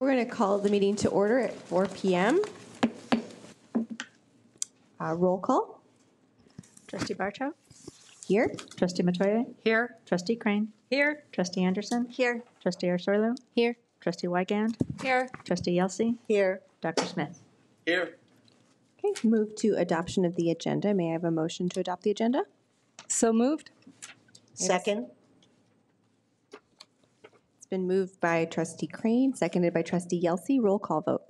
We're going to call the meeting to order at 4 p.m. Roll call. Trustee Bartow. Here. Trustee Metoyer. Here. Trustee Crane. Here. Trustee Anderson. Here. Trustee Ersoylu. Here. Trustee Weigand. Here. Trustee Yelsey. Here. Dr. Smith. Here. Okay, move to adoption of the agenda. May I have a motion to adopt the agenda? So moved. Second. It's been moved by Trustee Crane, seconded by Trustee Yelsey. Roll call vote.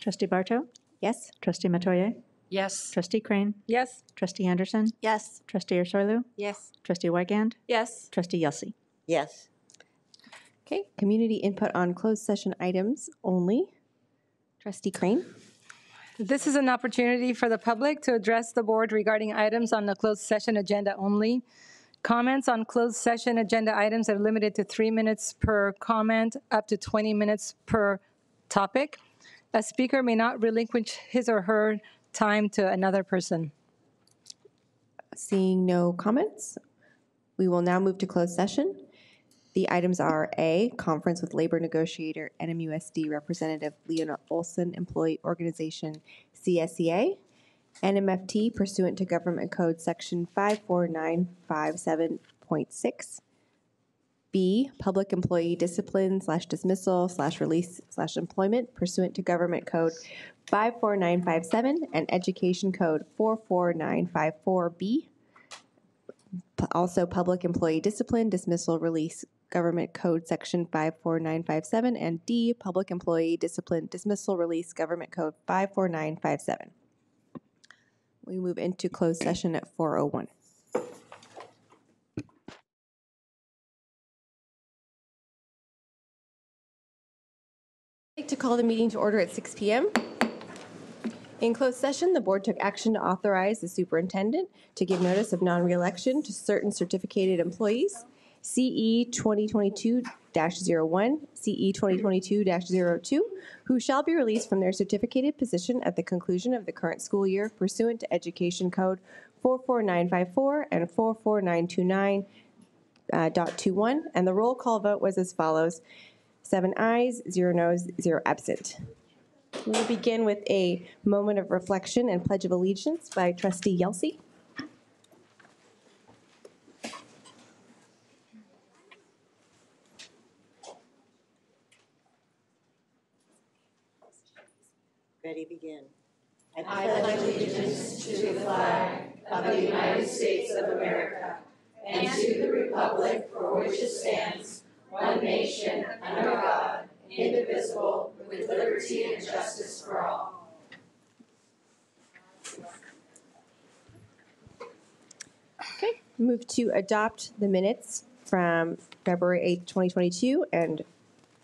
Trustee Bartow? Yes. Trustee Metoyer? Yes. Trustee Crane? Yes. Trustee Anderson? Yes. Trustee Ersoylu? Yes. Trustee Weigand? Yes. Trustee Yelsey? Yes. Okay, community input on closed session items only. Trustee Crane? This is an opportunity for the public to address the board regarding items on the closed session agenda only. Comments on closed session agenda items are limited to 3 minutes per comment, up to 20 minutes per topic. A speaker may not relinquish his or her time to another person. Seeing no comments, we will now move to closed session. The items are A, conference with labor negotiator NMUSD representative Leona Olson, employee organization CSEA, NMFT pursuant to government code section 54957.6. B, public employee discipline / dismissal / release / employment pursuant to government code 54957 and education code 44954B. Also public employee discipline, dismissal, release, government code section 54957, and D, public employee discipline, dismissal, release, government code 54957. We move into closed session at 4:01. I'd like to call the meeting to order at 6 p.m. In closed session, the board took action to authorize the superintendent to give notice of non-reelection to certain certificated employees, CE 2022-01, CE 2022-02, who shall be released from their certificated position at the conclusion of the current school year pursuant to education code 44954 and 44929.21, and the roll call vote was as follows: 7 ayes, 0 noes, 0 absent. We'll begin with a moment of reflection and Pledge of Allegiance by Trustee Yelsey. Ready, begin. I pledge allegiance to the flag of the United States of America and to the republic for which it stands, one nation, under God, indivisible, with liberty and justice for all. Okay, move to adopt the minutes from February 8th, 2022 and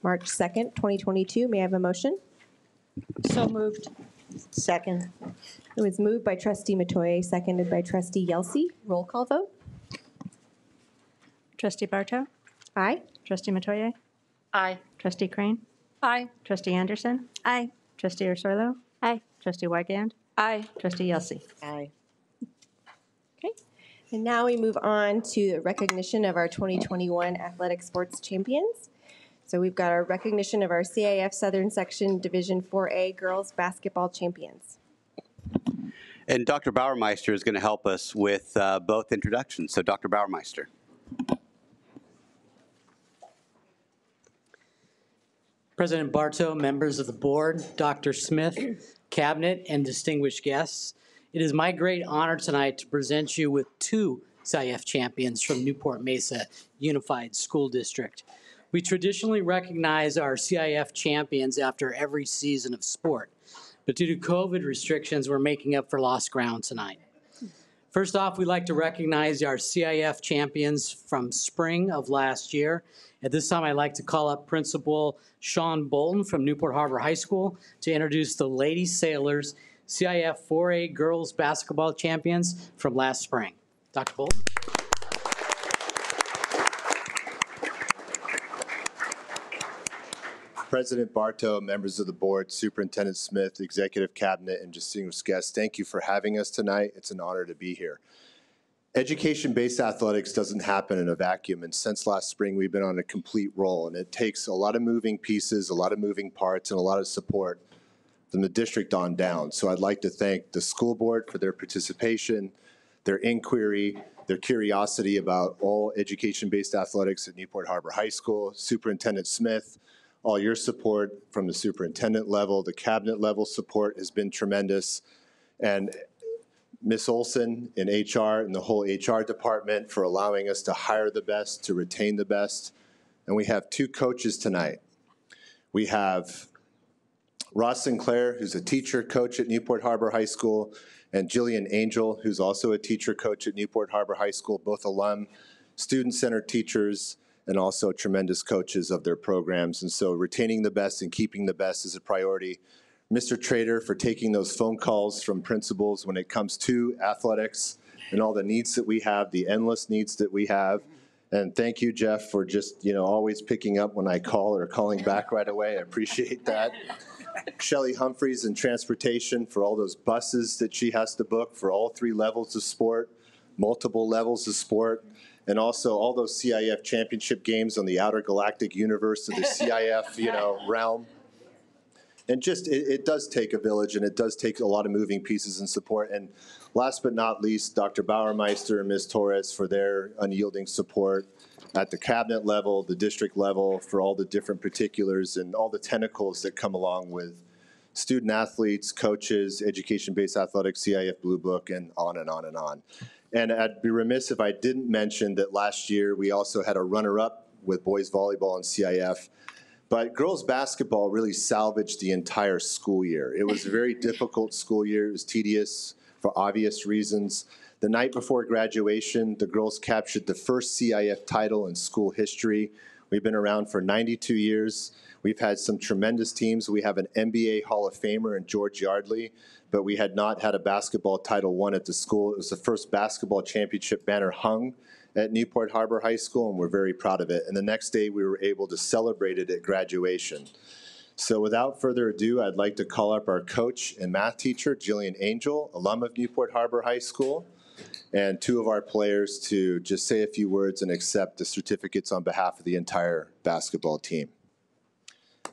March 2nd, 2022. May I have a motion? So moved. Second. It was moved by Trustee Metoyer, seconded by Trustee Yelsey. Roll call vote. Trustee Bartow? Aye. Trustee Metoyer? Aye. Trustee Crane? Aye. Trustee Anderson? Aye. Trustee Ersoylu? Aye. Trustee Weigand? Aye. Trustee Yelsey? Aye. Okay. And now we move on to the recognition of our 2021 Athletic Sports Champions. So we've got our recognition of our CAF Southern Section Division 4A Girls Basketball Champions. And Dr. Bauermeister is going to help us with both introductions. So Dr. Bauermeister. President Bartow, members of the board, Dr. Smith, cabinet, and distinguished guests, it is my great honor tonight to present you with two CIF champions from Newport Mesa Unified School District. We traditionally recognize our CIF champions after every season of sport, but due to COVID restrictions, we're making up for lost ground tonight. First off, we'd like to recognize our CIF champions from spring of last year. At this time, I'd like to call up Principal Sean Bolton from Newport Harbor High School to introduce the Lady Sailors CIF 4A Girls Basketball Champions from last spring. Dr. Bolton. President Bartow, members of the board, Superintendent Smith, Executive Cabinet, and distinguished guests, thank you for having us tonight. It's an honor to be here. Education-based athletics doesn't happen in a vacuum, and since last spring we've been on a complete roll, and it takes a lot of moving pieces, a lot of moving parts, and a lot of support from the district on down. So I'd like to thank the school board for their participation, their inquiry, their curiosity about all education-based athletics at Newport Harbor High School, Superintendent Smith, all your support from the superintendent level, the cabinet level support has been tremendous, and Ms. Olson in HR and the whole HR department for allowing us to hire the best, to retain the best. And we have two coaches tonight. We have Ross Sinclair, who's a teacher coach at Newport Harbor High School, and Jillian Angel, who's also a teacher coach at Newport Harbor High School, both alum, student-centered teachers, and also tremendous coaches of their programs. And so retaining the best and keeping the best is a priority. Mr. Trader for taking those phone calls from principals when it comes to athletics and all the needs that we have, the endless needs that we have. And thank you, Jeff, for just, you know, always picking up when I call or calling back right away. I appreciate that. Shelly Humphreys in transportation for all those buses that she has to book for all three levels of sport, multiple levels of sport, and also all those CIF championship games on the outer galactic universe of the CIF, you know, realm. And just, it does take a village, and it does take a lot of moving pieces and support. And last but not least, Dr. Bauermeister and Ms. Torres for their unyielding support at the cabinet level, the district level, for all the different particulars and all the tentacles that come along with student athletes, coaches, education-based athletics, CIF Blue Book, and on and on and on. And I'd be remiss if I didn't mention that last year we also had a runner-up with boys volleyball and CIF. But girls basketball really salvaged the entire school year. It was a very difficult school year. It was tedious for obvious reasons. The night before graduation, the girls captured the first CIF title in school history. We've been around for 92 years. We've had some tremendous teams. We have an NBA Hall of Famer in George Yardley, but we had not had a basketball title won at the school. It was the first basketball championship banner hung at Newport Harbor High School, and we're very proud of it. And the next day, we were able to celebrate it at graduation. So without further ado, I'd like to call up our coach and math teacher, Jillian Angel, alum of Newport Harbor High School, and two of our players to just say a few words and accept the certificates on behalf of the entire basketball team.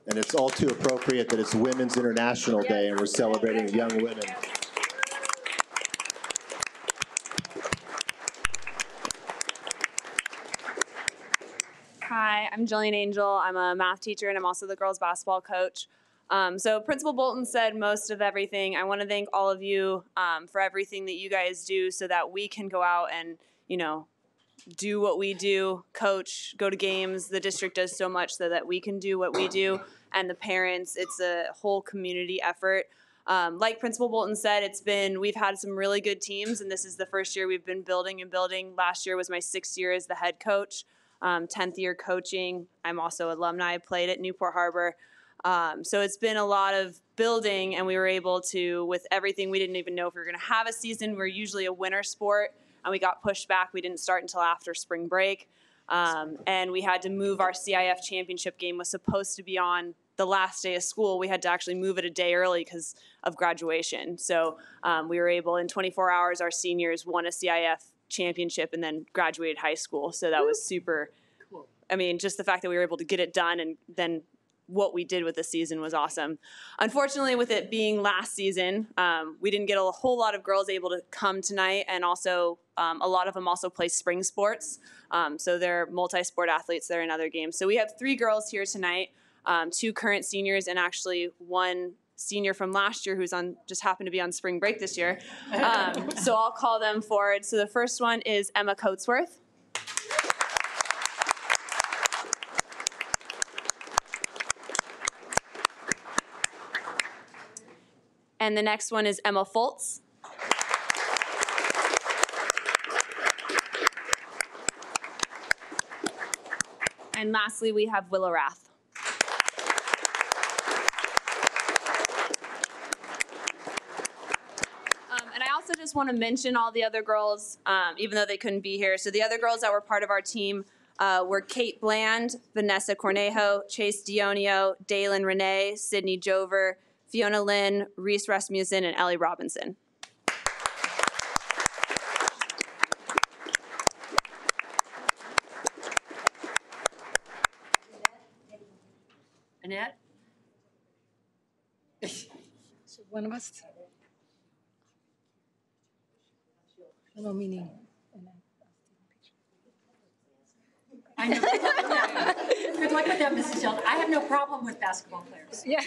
And it's all too appropriate that it's Women's International Day, and we're celebrating young women. Hi, I'm Jillian Angel. I'm a math teacher, and I'm also the girls' basketball coach. So Principal Bolton said most of everything. I want to thank all of you for everything that you guys do so that we can go out and, you know, do what we do, coach, go to games. The district does so much so that we can do what we do, and the parents. It's a whole community effort. Like Principal Bolton said, we've had some really good teams, and this is the first year we've been building and building. Last year was my 6th year as the head coach. 10th year coaching. I'm also alumni. I played at Newport Harbor. So it's been a lot of building, and we were able to, with everything, we didn't even know if we were going to have a season. We're usually a winter sport, and we got pushed back. We didn't start until after spring break. And we had to move our CIF championship game. It was supposed to be on the last day of school. We had to actually move it a day early because of graduation. So we were able, in 24 hours, our seniors won a CIF championship and then graduated high school. So that was super cool. I mean, just the fact that we were able to get it done, and then what we did with the season was awesome. Unfortunately, with it being last season, we didn't get a whole lot of girls able to come tonight, and also a lot of them also play spring sports. So they're multi-sport athletes. They're in other games. So we have 3 girls here tonight, 2 current seniors, and actually 1 senior from last year who's on, just happened to be on spring break this year. So I'll call them forward. So the first one is Emma Coatsworth. And the next one is Emma Foltz. And lastly, we have Willow Rath. Just want to mention all the other girls, even though they couldn't be here. So the other girls that were part of our team were Kate Bland, Vanessa Cornejo, Chase Dionio, Daylin Renee, Sydney Jover, Fiona Lynn, Reese Rasmussen, and Ellie Robinson. Annette? So one of us? Hello, meaning. I know. Good luck with that, Mrs. Sheldon. I have no problem with basketball players. Yeah.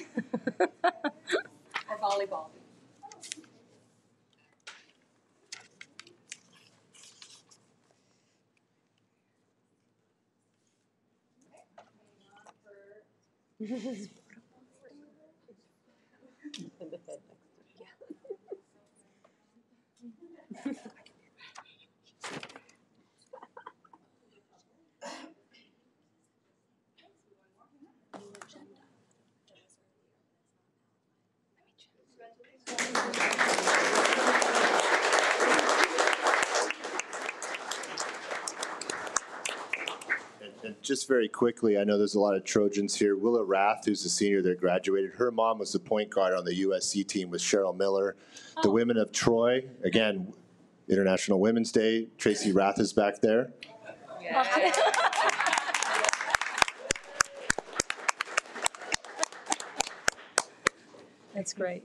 Or volleyball. And just very quickly, I know there's a lot of Trojans here. Willa Rath, who's a senior that graduated, her mom was the point guard on the USC team with Cheryl Miller. Oh. The women of Troy, again, International Women's Day. Tracy Rath is back there. Yeah. That's great.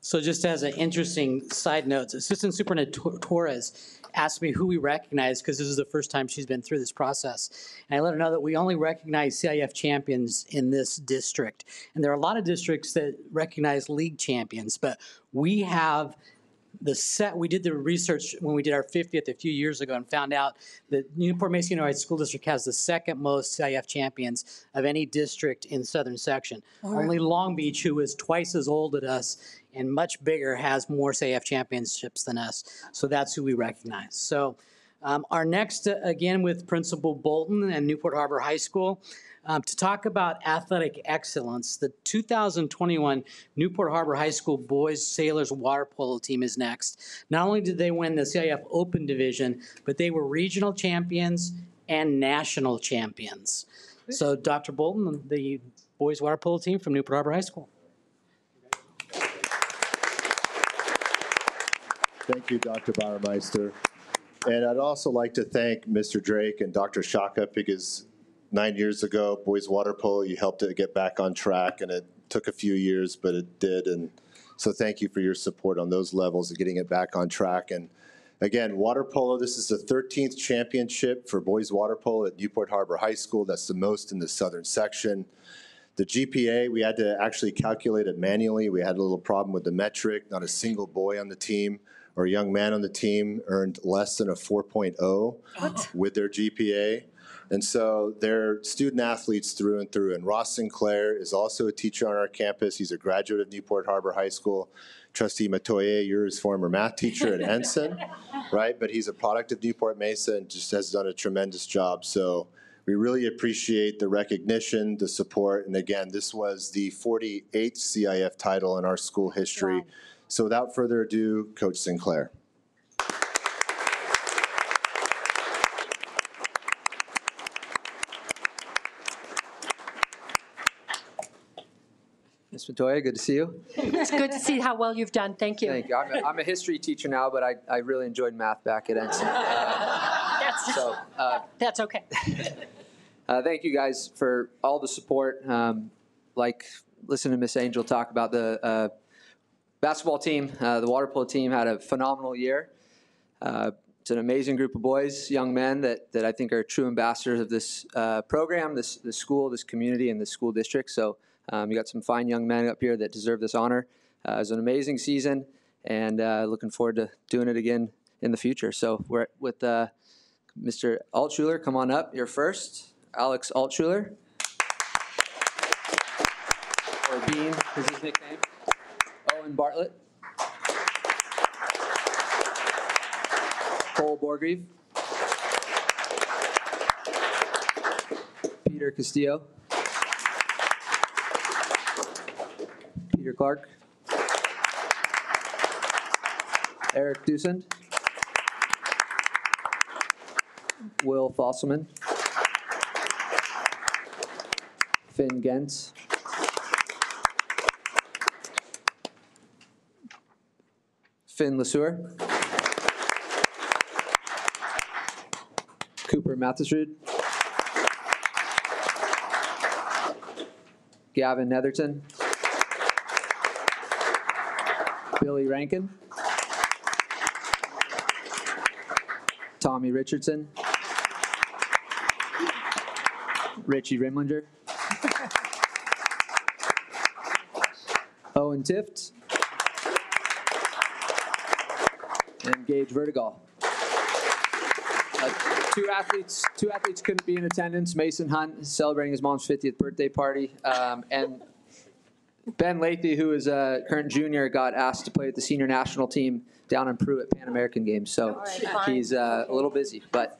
So just as an interesting side note, Assistant Superintendent Torres asked me who we recognize, because this is the first time she's been through this process. And I let her know that we only recognize CIF champions in this district. And there are a lot of districts that recognize league champions, but we have the set. We did the research when we did our 50th a few years ago and found out that Newport-Mesa Unified School District has the second most CIF champions of any district in Southern Section. Right. Only Long Beach, who is twice as old as us, and much bigger, has more CIF championships than us. So that's who we recognize. So our next, again, with Principal Bolton and Newport Harbor High School, to talk about athletic excellence, the 2021 Newport Harbor High School Boys Sailors Water Polo team is next. Not only did they win the CIF Open Division, but they were regional champions and national champions. So Dr. Bolton, the boys water polo team from Newport Harbor High School. Thank you, Dr. Bauermeister. And I'd also like to thank Mr. Drake and Dr. Sciacca, because 9 years ago, boys water polo, you helped it get back on track, and it took a few years, but it did. And so thank you for your support on those levels of getting it back on track. And again, water polo, this is the 13th championship for boys water polo at Newport Harbor High School. That's the most in the Southern Section. The GPA, we had to actually calculate it manually. We had a little problem with the metric. Not a single boy on the team or a young man on the team earned less than a 4.0 with their GPA. And so they're student athletes through and through. And Ross Sinclair is also a teacher on our campus. He's a graduate of Newport Harbor High School. Trustee Metoyer, you're his former math teacher at Ensign, right? But he's a product of Newport Mesa and just has done a tremendous job. So we really appreciate the recognition, the support. And again, this was the 48th CIF title in our school history. Wow. So without further ado, Coach Sinclair. Ms. Metoyer, good to see you. It's good to see how well you've done. Thank you. Thank you. I'm a history teacher now, but I really enjoyed math back at Ensign. That's okay. Thank you guys for all the support. Like, listen to Miss Angel talk about the basketball team, the water polo team had a phenomenal year. It's an amazing group of boys, young men that I think are true ambassadors of this program, this school, this community, and this school district. So you got some fine young men up here that deserve this honor. It was an amazing season, and looking forward to doing it again in the future. So we're with Mr. Altshuler. Come on up. You're first, Alex Altshuler, or Bean is his nickname. Bartlett, Cole Borgreave, Peter Castillo, Peter Clark, Eric Dusand, Will Fosselman, Finn Gens, Finn LeSueur, Cooper Mathisrud, Gavin Netherton, Billy Rankin, Tommy Richardson, Richie Rimlinger, Owen Tift, and Gage Vertigal. Two athletes couldn't be in attendance. Mason Hunt is celebrating his mom's 50th birthday party, and Ben Lathy, who is a current junior, got asked to play with the senior national team down in Peru at Pan American Games. So he's a little busy, but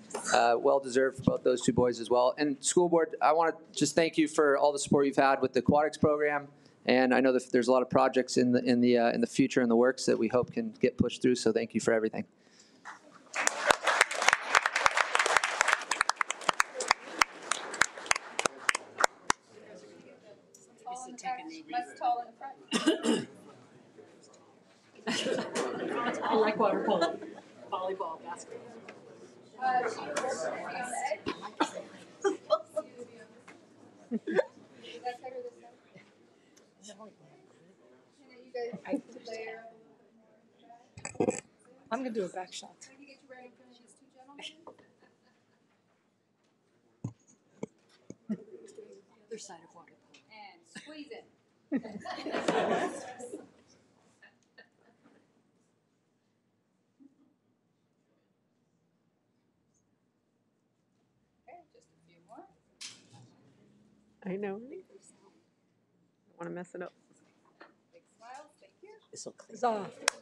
well deserved for both those two boys as well. And school board, I want to just thank you for all the support you've had with the aquatics program. And I know that there's a lot of projects in the future in the works that we hope can get pushed through. So thank you for everything. I like water polo, volleyball, basketball. I'm gonna do a back shot. Other side of water polo. And squeeze it. I know. I don't want to mess it up. Big smiles, thank you. It's all clean. It's all. Good job.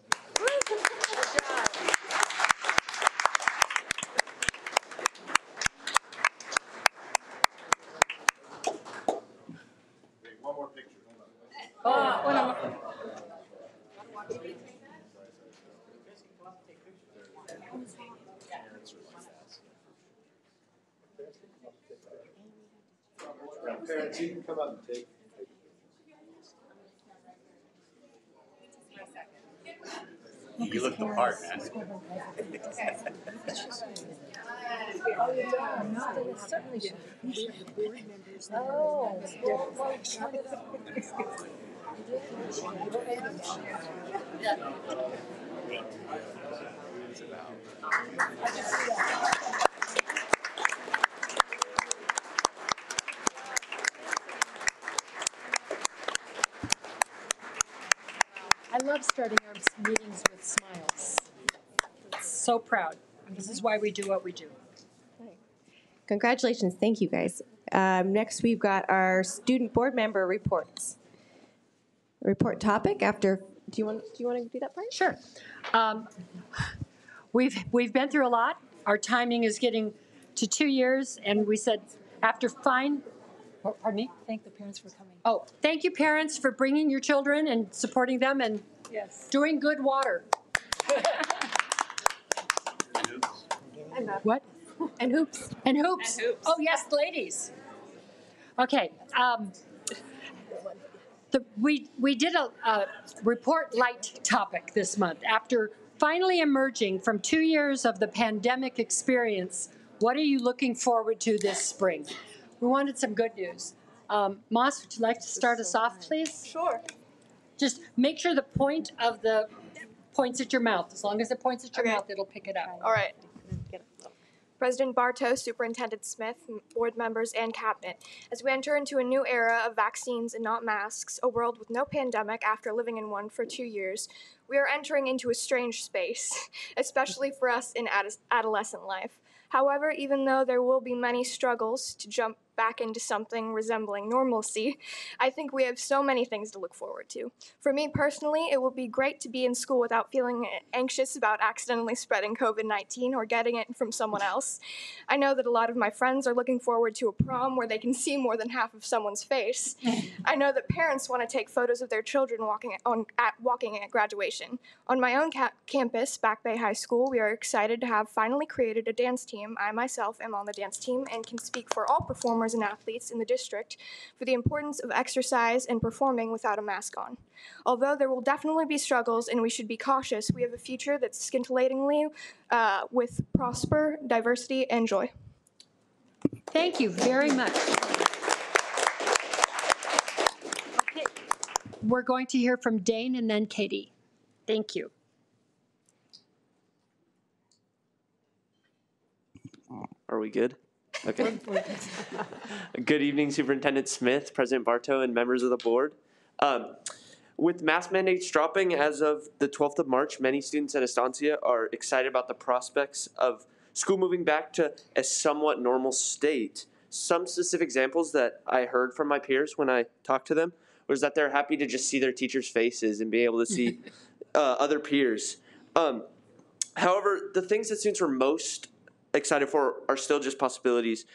Parents, you can come up and take. You look the part, man. I love starting our meetings with smiles. So proud. This is why we do what we do. Congratulations. Thank you, guys. Next, we've got our student board member reports. Report topic after. Do you want to do that part? Sure. We've been through a lot. Our timing is getting to 2 years, and we said after fine. Pardon me? Thank the parents for coming. Oh, thank you, parents, for bringing your children and supporting them and yes. Doing good water. And what? And hoops. And hoops. And hoops. Oh, yes, ladies. Okay. We did a report light topic this month. After finally emerging from 2 years of the pandemic experience, what are you looking forward to this spring? We wanted some good news. Moss, would you like to start us off, please? Sure. Just make sure the point of the points at your mouth. As long as it points at your mouth, it'll pick it up. All right. President Bartow, Superintendent Smith, board members, and cabinet. As we enter into a new era of vaccines and not masks, a world with no pandemic after living in one for 2 years, we are entering into a strange space, especially for us in adolescent life. However, even though there will be many struggles to jump back into something resembling normalcy, I think we have so many things to look forward to. For me personally, it will be great to be in school without feeling anxious about accidentally spreading COVID-19 or getting it from someone else. I know that a lot of my friends are looking forward to a prom where they can see more than half of someone's face. I know that parents want to take photos of their children walking at graduation. On my own campus, Back Bay High School, we are excited to have finally created a dance team. I myself am on the dance team and can speak for all performers and athletes in the district for the importance of exercise and performing without a mask on. Although there will definitely be struggles and we should be cautious, we have a future that's scintillatingly with prosper, diversity, and joy. Thank you very much. We're going to hear from Dane and then Katie. Thank you. Are we good? Okay. Good evening, Superintendent Smith, President Bartow, and members of the board. With mask mandates dropping as of the 12th of March, many students at Estancia are excited about the prospects of school moving back to a somewhat normal state. Some specific examples that I heard from my peers when I talked to them was that they're happy to just see their teachers' faces and be able to see other peers. However, the things that students were most excited for are still just possibilities.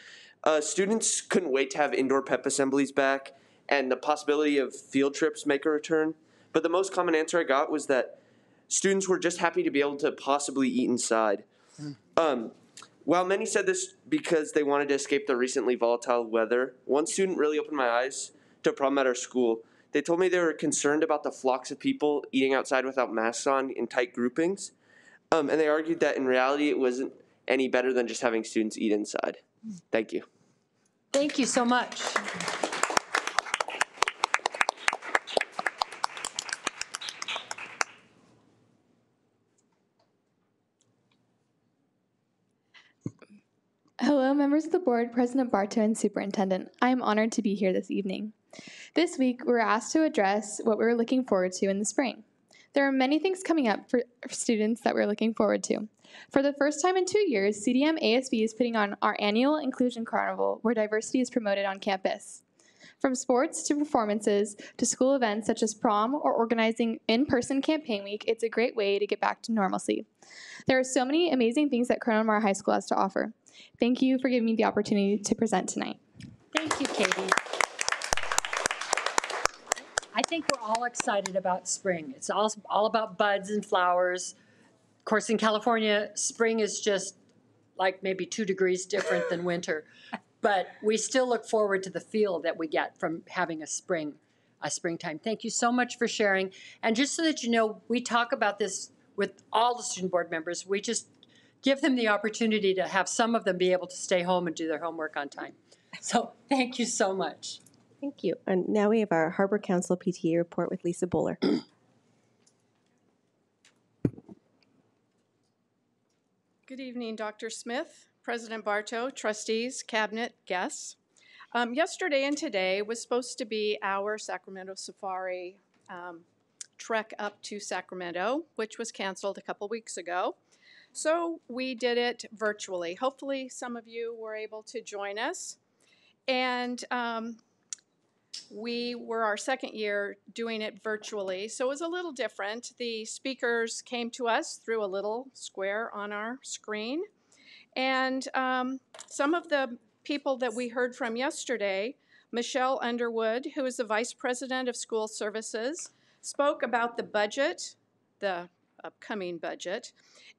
Students couldn't wait to have indoor pep assemblies back, and the possibility of field trips make a return. But the most common answer I got was that students were just happy to be able to possibly eat inside. While many said this because they wanted to escape the recently volatile weather, one student really opened my eyes to a problem at our school. They told me they were concerned about the flocks of people eating outside without masks on in tight groupings, and they argued that in reality it wasn't any better than just having students eat inside. Thank you. Thank you so much. Hello, members of the board, President Bartow and Superintendent. I am honored to be here this evening. This week, we were asked to address what we were looking forward to in the spring. There are many things coming up for students that we're looking forward to. For the first time in 2 years, CDM ASB is putting on our annual Inclusion Carnival, where diversity is promoted on campus. From sports to performances to school events such as prom or organizing in-person campaign week, it's a great way to get back to normalcy. There are so many amazing things that Corona del Mar High School has to offer. Thank you for giving me the opportunity to present tonight. Thank you, Katie. I think we're all excited about spring. It's all about buds and flowers. Of course, in California, spring is just like maybe 2 degrees different than winter. But we still look forward to the feel that we get from having a springtime. Thank you so much for sharing. And just so that you know, we talk about this with all the student board members. We just give them the opportunity to have some of them be able to stay home and do their homework on time. So thank you so much. Thank you. And now we have our Harbor Council PTA report with Lisa Bowler. Good evening, Dr. Smith, President Bartow, trustees, cabinet, guests. Yesterday and today was supposed to be our Sacramento Safari trek up to Sacramento, which was canceled a couple weeks ago. So we did it virtually. Hopefully some of you were able to join us. And we were our second year doing it virtually, so it was a little different. The speakers came to us through a little square on our screen, and some of the people that we heard from yesterday, Michelle Underwood, who is the Vice President of School Services, spoke about the budget, the upcoming budget,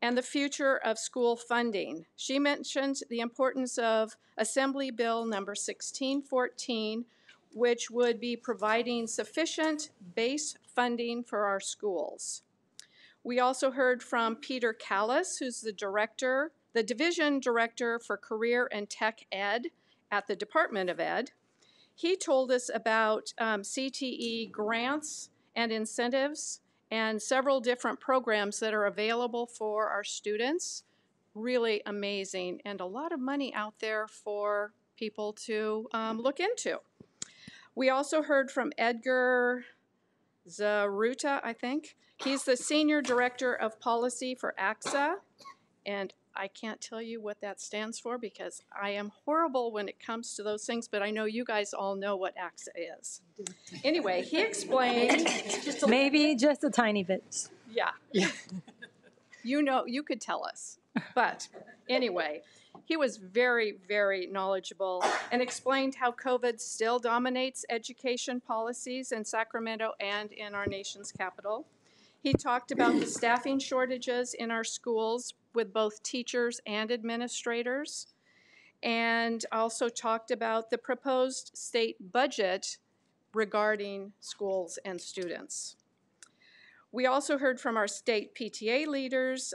and the future of school funding. She mentioned the importance of Assembly Bill number 1614, which would be providing sufficient base funding for our schools. We also heard from Peter Callis, who's the director, the division director for career and tech ed at the Department of Ed. He told us about CTE grants and incentives and several different programs that are available for our students. Really amazing, and a lot of money out there for people to look into. We also heard from Edgar Zaruta, I think. He's the Senior Director of Policy for AXA, and I can't tell you what that stands for because I am horrible when it comes to those things, but I know you guys all know what AXA is. Anyway, he explained. Maybe just a tiny bit. Yeah. You know, you could tell us. But anyway, he was very, very knowledgeable and explained how COVID still dominates education policies in Sacramento and in our nation's capital. He talked about the staffing shortages in our schools with both teachers and administrators, and also talked about the proposed state budget regarding schools and students. We also heard from our state PTA leaders,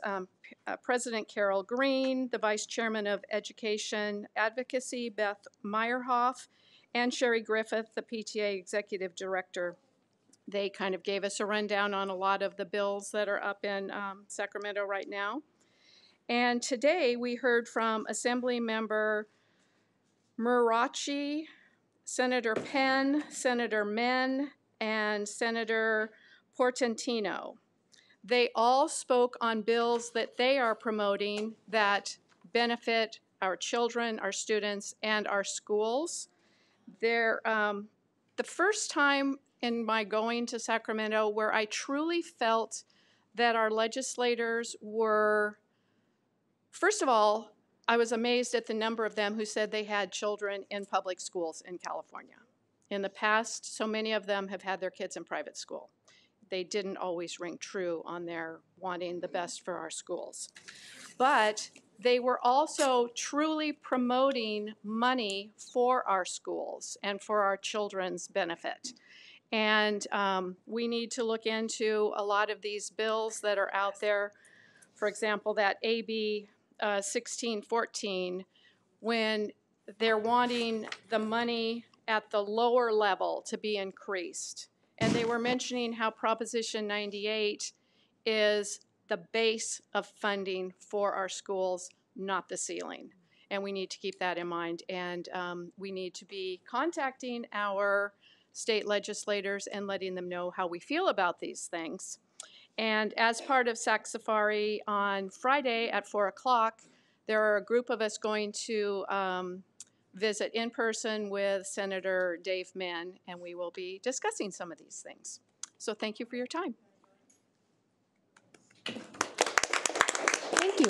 President Carol Green, the Vice Chairman of Education Advocacy, Beth Meyerhoff, and Sherry Griffith, the PTA Executive Director, They kind of gave us a rundown on a lot of the bills that are up in Sacramento right now. And today we heard from Assembly Member Murachi, Senator Penn, Senator Men, and Senator Portantino. They all spoke on bills that they are promoting that benefit our children, our students, and our schools. They're, the first time in my going to Sacramento where I truly felt that our legislators were, first of all, I was amazed at the number of them who said they had children in public schools in California. In the past, so many of them have had their kids in private school. They didn't always ring true on their wanting the best for our schools. But they were also truly promoting money for our schools and for our children's benefit. And we need to look into a lot of these bills that are out there. For example, that AB 1614, when they're wanting the money at the lower level to be increased. And they were mentioning how Proposition 98 is the base of funding for our schools, not the ceiling. And we need to keep that in mind. And we need to be contacting our state legislators and letting them know how we feel about these things. And as part of Sac Safari on Friday at 4 o'clock, there are a group of us going to visit in person with Senator Dave Menn, and we will be discussing some of these things. So thank you for your time. Thank you.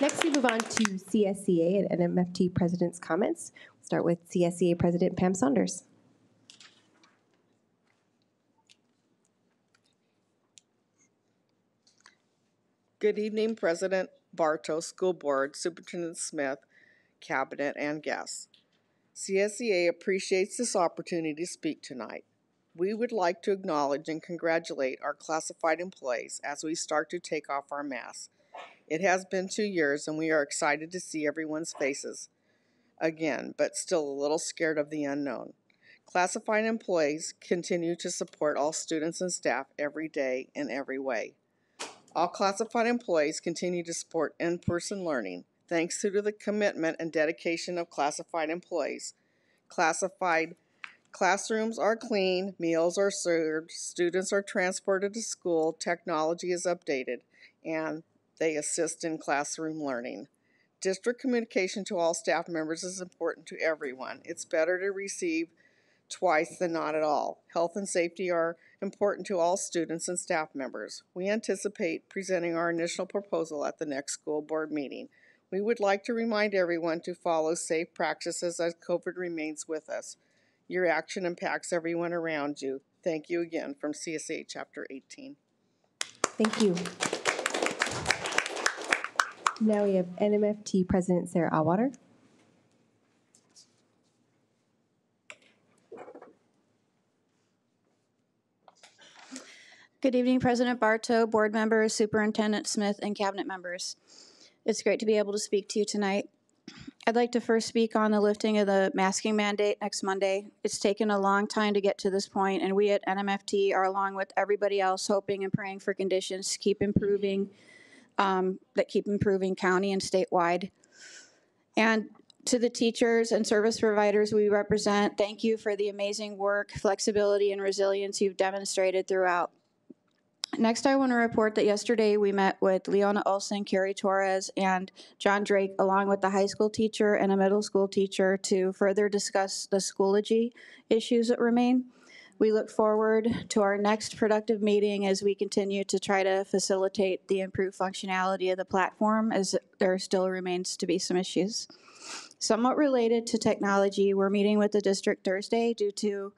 Next we move on to CSEA and NMFT President's comments. We'll start with CSEA President Pam Saunders. Good evening, President Bartow, School Board, Superintendent Smith, Cabinet, and guests. CSEA appreciates this opportunity to speak tonight. We would like to acknowledge and congratulate our classified employees as we start to take off our masks. It has been 2 years, and we are excited to see everyone's faces again, but still a little scared of the unknown. Classified employees continue to support all students and staff every day in every way. All classified employees continue to support in-person learning, thanks to the commitment and dedication of classified employees. Classified classrooms are clean, meals are served, students are transported to school, technology is updated, and they assist in classroom learning. District communication to all staff members is important to everyone. It's better to receive twice than not at all. Health and safety are important to all students and staff members. We anticipate presenting our initial proposal at the next school board meeting. We would like to remind everyone to follow safe practices as COVID remains with us. Your action impacts everyone around you. Thank you again from CSEA Chapter 18. Thank you. Now we have NMFT President Sarah Allwater. Good evening, President Bartow, board members, Superintendent Smith, and cabinet members. It's great to be able to speak to you tonight. I'd like to first speak on the lifting of the masking mandate next Monday. It's taken a long time to get to this point, and we at NMFT are, along with everybody else, hoping and praying for conditions to keep improving, county and statewide. And to the teachers and service providers we represent, thank you for the amazing work, flexibility, and resilience you've demonstrated throughout. Next, I want to report that yesterday we met with Leona Olson, Carrie Torres, and John Drake, along with the high school teacher and a middle school teacher, to further discuss the Schoology issues that remain. We look forward to our next productive meeting as we continue to try to facilitate the improved functionality of the platform, as there still remains to be some issues. Somewhat related to technology, we're meeting with the district Thursday due to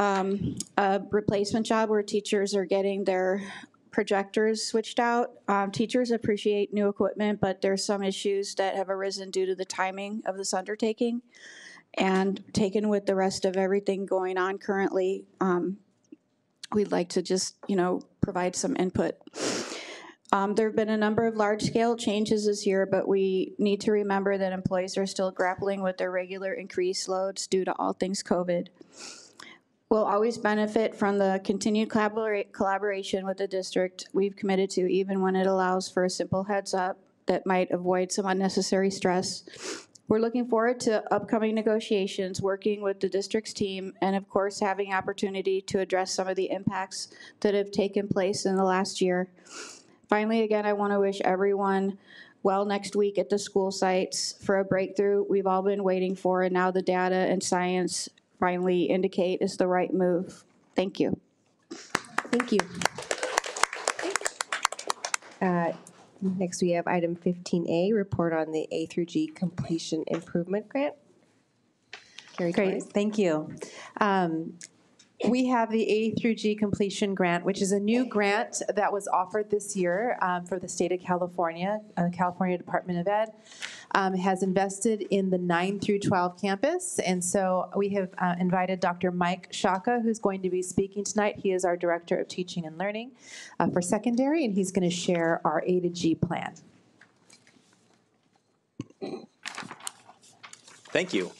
a replacement job where teachers are getting their projectors switched out. Teachers appreciate new equipment, but there's some issues that have arisen due to the timing of this undertaking, and taken with the rest of everything going on currently, we'd like to just, provide some input. There have been a number of large-scale changes this year, but we need to remember that employees are still grappling with their regular increased loads due to all things COVID. We'll always benefit from the continued collaboration with the district we've committed to, even when it allows for a simple heads up that might avoid some unnecessary stress. We're looking forward to upcoming negotiations, working with the district's team, and of course having opportunity to address some of the impacts that have taken place in the last year. Finally, again, I want to wish everyone well next week at the school sites for a breakthrough we've all been waiting for, and now the data and science finally indicate is the right move. Thank you. Thank you. Next we have item 15A, report on the A through G completion improvement grant. Carrie. Great, thank you. We have the A through G completion grant, which is a new grant that was offered this year for the state of California. California Department of Ed has invested in the 9 through 12 campus. And so we have invited Dr. Mike Sciacca, who's going to be speaking tonight. He is our Director of Teaching and Learning for Secondary, and he's going to share our A to G plan. Thank you.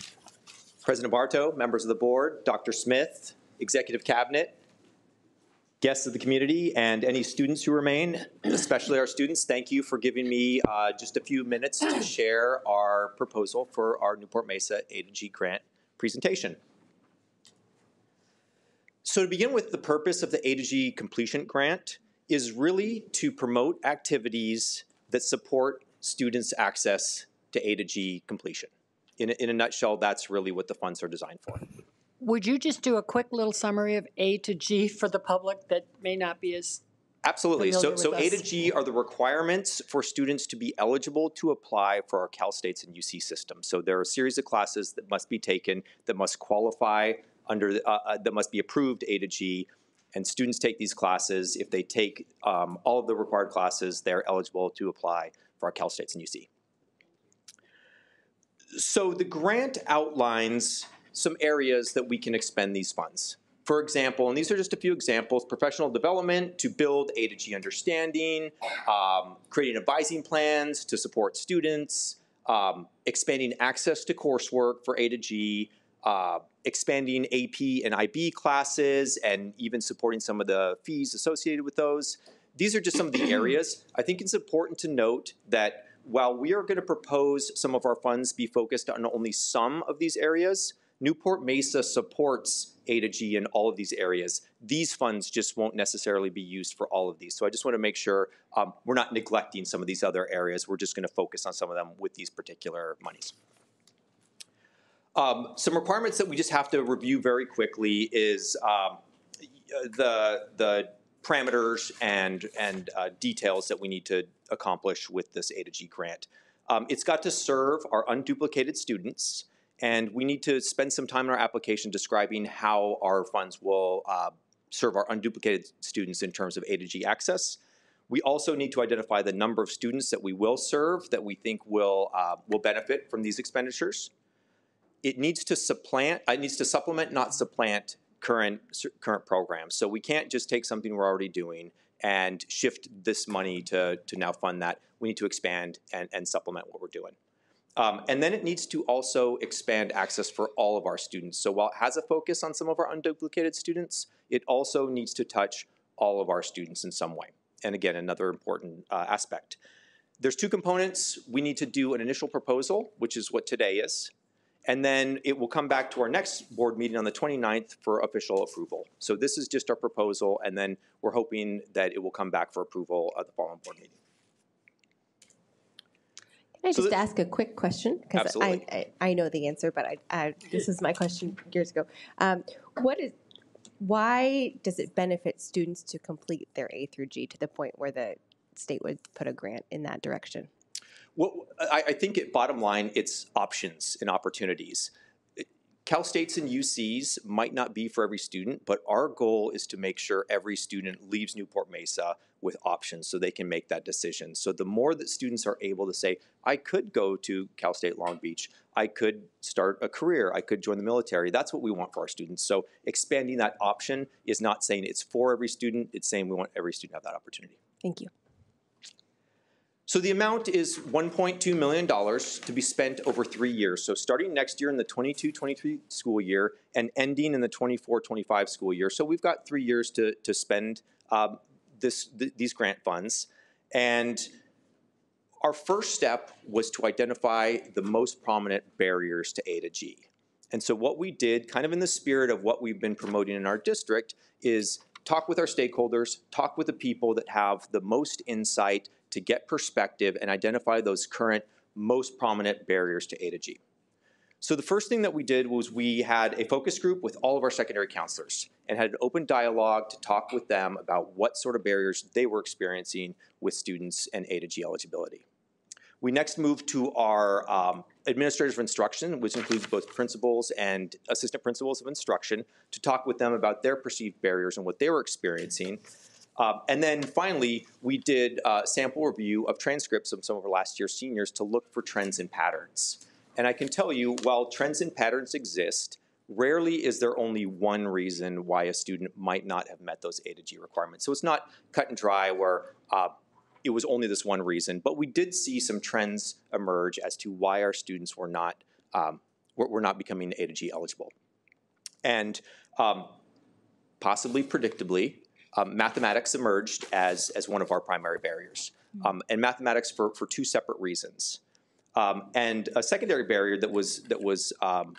President Bartow, members of the board, Dr. Smith, Executive Cabinet, guests of the community, and any students who remain, especially our students, thank you for giving me just a few minutes to share our proposal for our Newport Mesa A to G grant presentation. So to begin with, the purpose of the A to G completion grant is really to promote activities that support students' access to A to G completion. In a nutshell, that's really what the funds are designed for. Would you just do a quick little summary of A to G for the public that may not be as familiar with us? Absolutely. So A to G are the requirements for students to be eligible to apply for our Cal States and UC system. So there are a series of classes that must be taken, that must qualify under, that must be approved A to G, and students take these classes. If they take all of the required classes, they're eligible to apply for our Cal States and UC. So the grant outlines some areas that we can expend these funds. For example, and these are just a few examples, professional development to build A to G understanding, creating advising plans to support students, expanding access to coursework for A to G, expanding AP and IB classes, and even supporting some of the fees associated with those. These are just some of the areas. I think it's important to note that while we are going to propose some of our funds be focused on only some of these areas, Newport Mesa supports A to G in all of these areas. These funds just won't necessarily be used for all of these. So I just want to make sure we're not neglecting some of these other areas. We're just going to focus on some of them with these particular monies. Some requirements that we just have to review very quickly is the parameters and details that we need to accomplish with this A to G grant. It's got to serve our unduplicated students, and we need to spend some time in our application describing how our funds will serve our unduplicated students in terms of A to G access. We also need to identify the number of students that we will serve that we think will benefit from these expenditures. It needs to supplement, not supplant, current programs. So we can't just take something we're already doing and shift this money to now fund that. We need to expand and supplement what we're doing. And then it needs to also expand access for all of our students. So while it has a focus on some of our unduplicated students, it also needs to touch all of our students in some way. And again, another important aspect. There's two components. We need to do an initial proposal, which is what today is, and then it will come back to our next board meeting on the 29th for official approval. So this is just our proposal, and then we're hoping that it will come back for approval at the following board meeting. Can I just ask a quick question? Because I know the answer, but this is my question years ago. Why does it benefit students to complete their A through G to the point where the state would put a grant in that direction? Well, I think at bottom line, it's options and opportunities. Cal States and UCs might not be for every student, but our goal is to make sure every student leaves Newport Mesa with options so they can make that decision. So the more that students are able to say, I could go to Cal State Long Beach, I could start a career, I could join the military, that's what we want for our students. So expanding that option is not saying it's for every student, it's saying we want every student to have that opportunity. Thank you. So the amount is $1.2 million to be spent over 3 years. So starting next year in the 22-23 school year and ending in the 24-25 school year. So we've got 3 years to spend these grant funds. And our first step was to identify the most prominent barriers to A to G. And so what we did, kind of in the spirit of what we've been promoting in our district, is talk with our stakeholders, talk with the people that have the most insight to get perspective and identify those current most prominent barriers to A to G. So the first thing that we did was we had a focus group with all of our secondary counselors and had an open dialogue to talk with them about what sort of barriers they were experiencing with students and A to G eligibility. We next moved to our administrators of instruction, which includes both principals and assistant principals of instruction, to talk with them about their perceived barriers and what they were experiencing. And then finally, we did a sample review of transcripts of some of our last year's seniors to look for trends and patterns. And I can tell you, while trends and patterns exist, rarely is there only one reason why a student might not have met those A to G requirements. So it's not cut and dry where it was only this one reason, but we did see some trends emerge as to why our students were not becoming A to G eligible. And possibly predictably, mathematics emerged as one of our primary barriers. And mathematics for two separate reasons. And a secondary barrier that was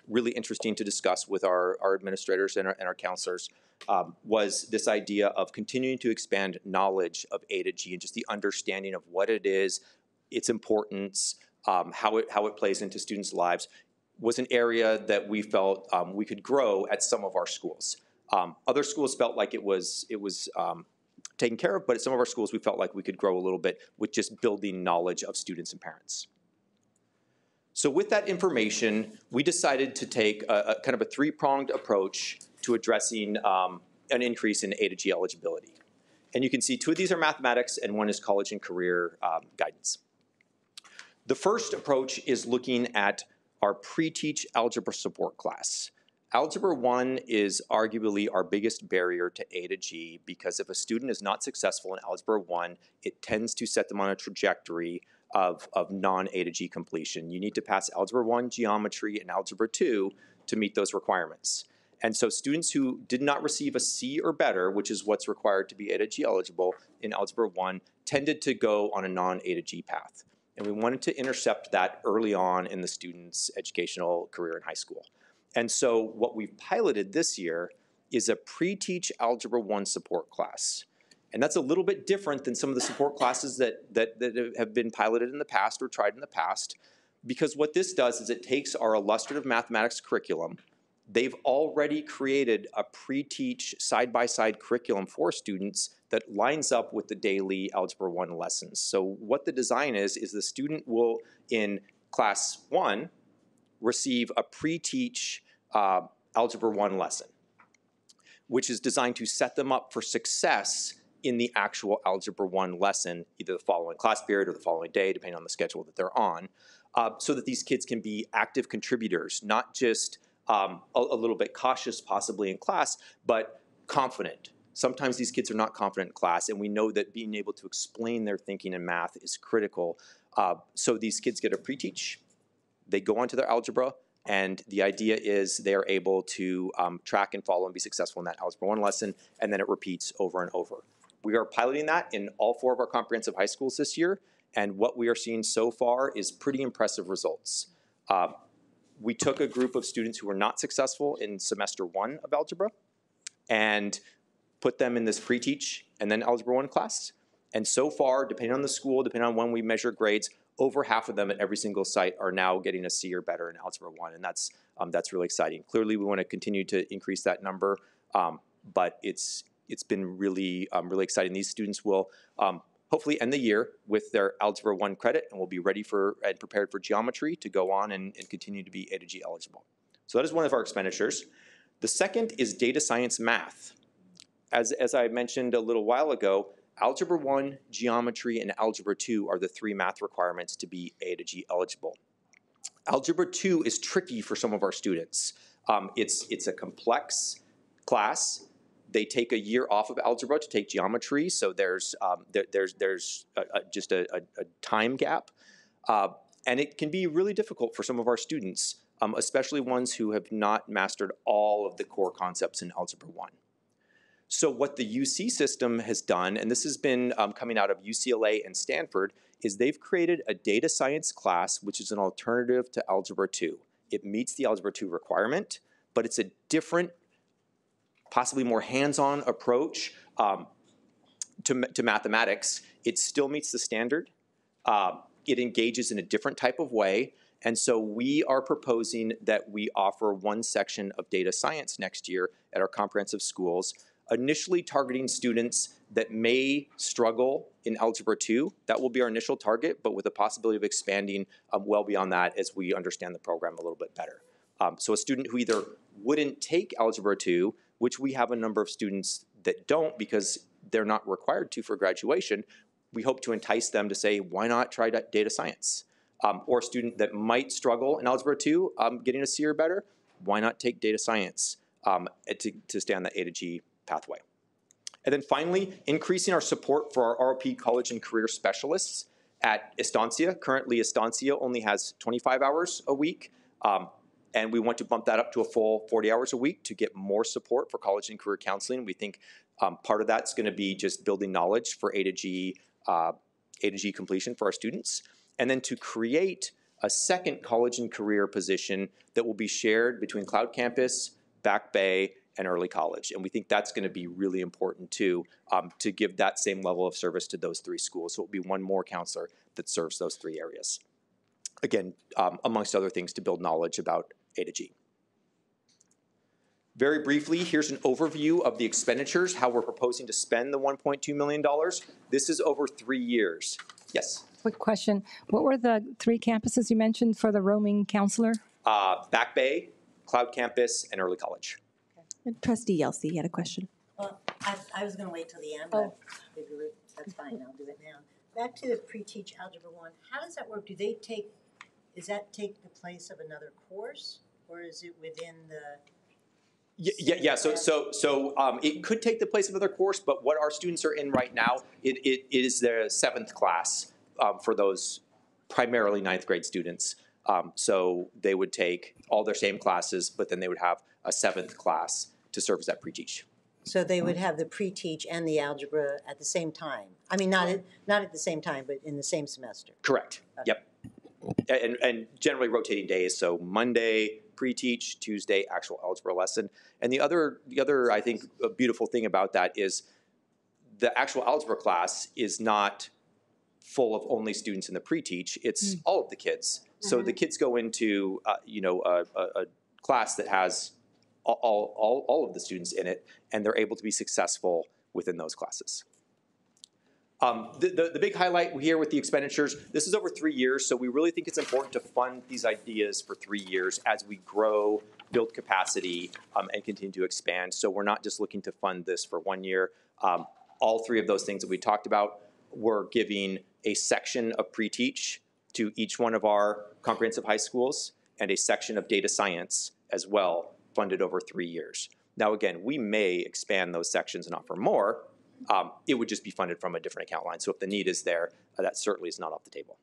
really interesting to discuss with our administrators and our counselors was this idea of continuing to expand knowledge of A to G and just the understanding of what it is, its importance, how it plays into students' lives, was an area that we felt we could grow at some of our schools. Other schools felt like it was taken care of, but at some of our schools we felt like we could grow a little bit with just building knowledge of students and parents. So with that information, we decided to take a kind of a three-pronged approach to addressing an increase in A to G eligibility. And you can see two of these are mathematics and one is college and career guidance. The first approach is looking at our pre-teach algebra support class. Algebra 1 is arguably our biggest barrier to A to G because if a student is not successful in Algebra 1, it tends to set them on a trajectory of non-A to G completion. You need to pass Algebra 1, Geometry, and Algebra 2 to meet those requirements. And so students who did not receive a C or better, which is what's required to be A to G eligible in Algebra 1, tended to go on a non-A to G path. And we wanted to intercept that early on in the student's educational career in high school. And so what we've piloted this year is a pre-teach Algebra 1 support class. And that's a little bit different than some of the support classes that have been piloted in the past or tried in the past, because what this does is it takes our illustrative mathematics curriculum. They've already created a pre-teach side-by-side curriculum for students that lines up with the daily Algebra 1 lessons. So what the design is the student will, in class 1, receive a pre-teach Algebra 1 lesson, which is designed to set them up for success in the actual Algebra 1 lesson, either the following class period or the following day, depending on the schedule that they're on, so that these kids can be active contributors, not just a little bit cautious possibly in class, but confident. Sometimes these kids are not confident in class, and we know that being able to explain their thinking in math is critical. So these kids get a pre-teach, they go on to their algebra, and the idea is they are able to track and follow and be successful in that Algebra 1 lesson, and then it repeats over and over. We are piloting that in all 4 of our comprehensive high schools this year, and what we are seeing so far is pretty impressive results. We took a group of students who were not successful in semester 1 of algebra and put them in this pre-teach and then Algebra 1 class, and so far, depending on the school, depending on when we measure grades, over half of them at every single site are now getting a C or better in Algebra 1, and that's really exciting. Clearly, we want to continue to increase that number, but it's been really exciting. These students will hopefully end the year with their Algebra 1 credit and will be ready for and prepared for geometry to go on and continue to be A to G eligible. So that is one of our expenditures. The second is data science math. As I mentioned a little while ago, Algebra 1, Geometry, and Algebra 2 are the 3 math requirements to be A to G eligible. Algebra 2 is tricky for some of our students. It's a complex class. They take a year off of algebra to take geometry, so there's just a time gap, and it can be really difficult for some of our students, especially ones who have not mastered all of the core concepts in Algebra 1. So what the UC system has done, and this has been coming out of UCLA and Stanford, is they've created a data science class, which is an alternative to Algebra 2. It meets the Algebra 2 requirement, but it's a different, possibly more hands-on approach to mathematics. It still meets the standard. It engages in a different type of way. And so we are proposing that we offer one section of data science next year at our comprehensive schools, initially targeting students that may struggle in Algebra 2. That will be our initial target, but with the possibility of expanding well beyond that as we understand the program a little bit better. So a student who either wouldn't take Algebra 2, which we have a number of students that don't because they're not required to for graduation, we hope to entice them to say, why not try data science? Or a student that might struggle in Algebra 2 getting a C or better, why not take data science to stay on that A to G pathway? And then finally, increasing our support for our ROP college and career specialists at Estancia. Currently, Estancia only has 25 hours a week, and we want to bump that up to a full 40 hours a week to get more support for college and career counseling. We think part of that's going to be just building knowledge for A to G completion for our students, and then to create a second college and career position that will be shared between Cloud Campus, Back Bay, and Early College. And we think that's going to be really important too, to give that same level of service to those three schools. So it will be one more counselor that serves those three areas. Again, amongst other things, to build knowledge about A to G. Very briefly, here's an overview of the expenditures, how we're proposing to spend the $1.2 million. This is over 3 years. Yes? Quick question. What were the three campuses you mentioned for the roaming counselor? Back Bay, Cloud Campus, and Early College. Okay. And Trustee Yelsey, you had a question. Well, I was going to wait till the end, but that's fine. I'll do it now. Back to the pre-teach Algebra 1. How does that work? Do they take, does that take the place of another course, or is it within the... Yeah. So it could take the place of another course, but what our students are in right now, it is their seventh class for those primarily ninth grade students. So they would take all their same classes, but then they would have a seventh class to serve as that pre-teach. So they would have the pre-teach and the algebra at the same time. I mean, not at the same time, but in the same semester. Correct. Okay. Yep. And generally rotating days. So Monday, pre-teach, Tuesday, actual algebra lesson. And the other, I think, a beautiful thing about that is the actual algebra class is not full of only students in the pre-teach. It's all of the kids. So the kids go into, a class that has all of the students in it, and they're able to be successful within those classes. The big highlight here with the expenditures, this is over 3 years, so we really think it's important to fund these ideas for 3 years as we grow, build capacity, and continue to expand. So we're not just looking to fund this for 1 year. All three of those things that we talked about, we're giving a section of pre-teach to each one of our comprehensive high schools and a section of data science as well, funded over 3 years. Now again, we may expand those sections and offer more. It would just be funded from a different account line. So if the need is there, that certainly is not off the table.